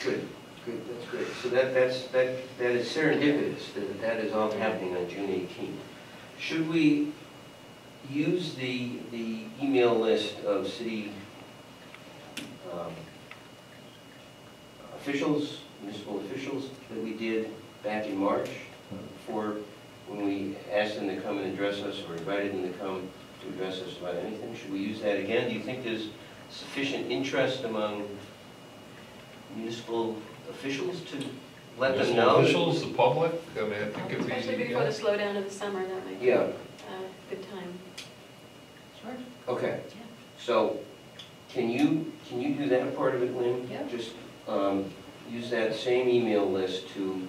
Great. Good. Good, that's great. So that, that's, that, that is serendipitous, that, that is all happening on June eighteenth. Should we use the, the email list of city um, officials, municipal officials, that we did back in March for when we asked them to come and address us or invited them to come to address us about anything? Should we use that again? Do you think there's sufficient interest among municipal officials to let them know? Officials, the public? I mean, I think um, it'd be especially before the slowdown of the summer, that might yeah. be a good time. Sure. Okay. Yeah. So, can you can you do that part of it, Lynn? Yeah. Just um, use that same email list to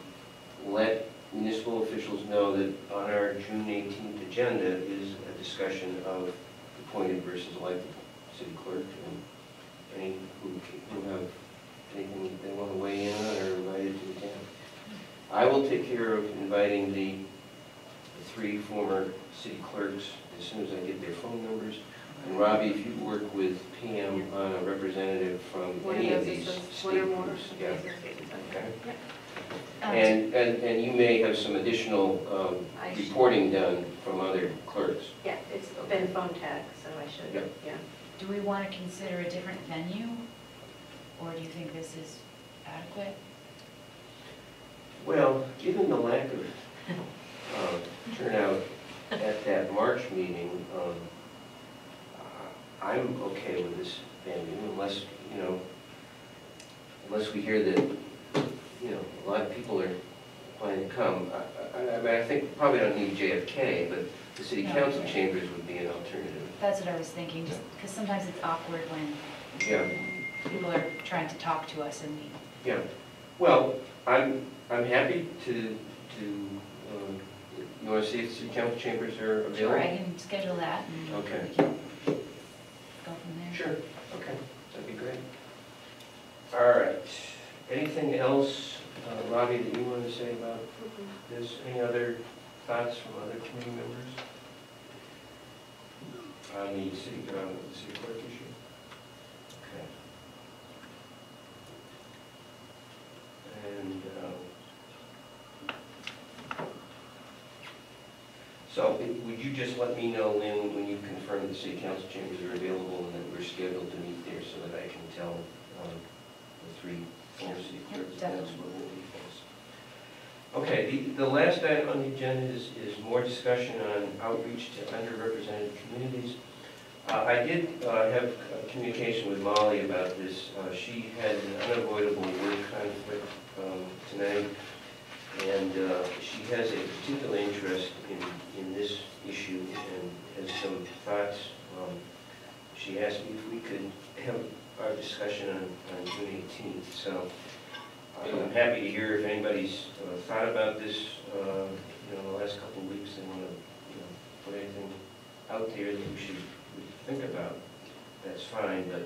let municipal officials know that on our June eighteenth agenda is a discussion of appointed versus elected city clerk and any who who have anything they want to weigh in on or invited to the town. I will take care of inviting the, the three former city clerks as soon as I get their phone numbers. And Robbie, if you work with Pam on a representative from one any of these state groups. Yeah. Okay. Um, and, and, and you may have some additional um, reporting done from other clerks. Yeah, it's been phone tag, so I should, yeah. yeah. Do we want to consider a different venue? Or do you think this is adequate? Well, given the lack of uh, turnout at that March meeting, um, I'm okay with this venue, unless you know, unless we hear that you know a lot of people are planning to come. I, I mean, I think probably don't need J F K, but the city no, council okay. chambers would be an alternative. That's what I was thinking, just because sometimes it's awkward when yeah. people are trying to talk to us and we. Yeah. Well, I'm I'm happy to to. Um, you want to see if city council chambers are available? Sure, I can schedule that. And okay. We can go from there. Sure. Okay, that'd be great. All right. Anything else, uh, Robbie, that you want to say about this? Any other thoughts from other committee members on the city ground with the city clerk issue? Okay. And um, so, it, would you just let me know, Lynn, when you confirm the city council chambers are available and that we're scheduled to meet there, so that I can tell um, the three former city clerks yep, that's what we'll be facing. Okay, the, the last item on the agenda is, is more discussion on outreach to underrepresented communities. Uh, I did uh, have communication with Molly about this. Uh, she had an unavoidable work conflict um, tonight, and uh, she has a particular interest in, in this issue and has some thoughts. Um, she asked me if we could have our discussion on, on June eighteenth. So I'm happy to hear if anybody's uh, thought about this, uh, you know, the last couple of weeks and want to, you know, put anything out there that we should think about. That's fine, but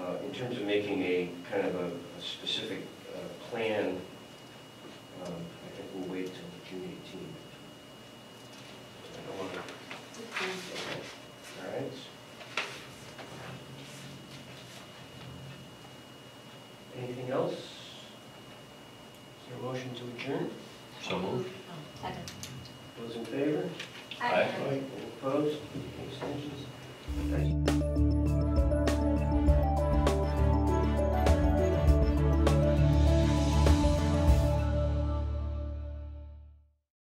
uh, in terms of making a kind of a, a specific uh, plan, um, I think we'll wait until June eighteenth. I don't want to. Okay. All right. Anything else? Is there a motion to adjourn? So moved. Oh, second. Those in favor? Aye. Aye. Aye. Opposed? Abstentions? Thank you.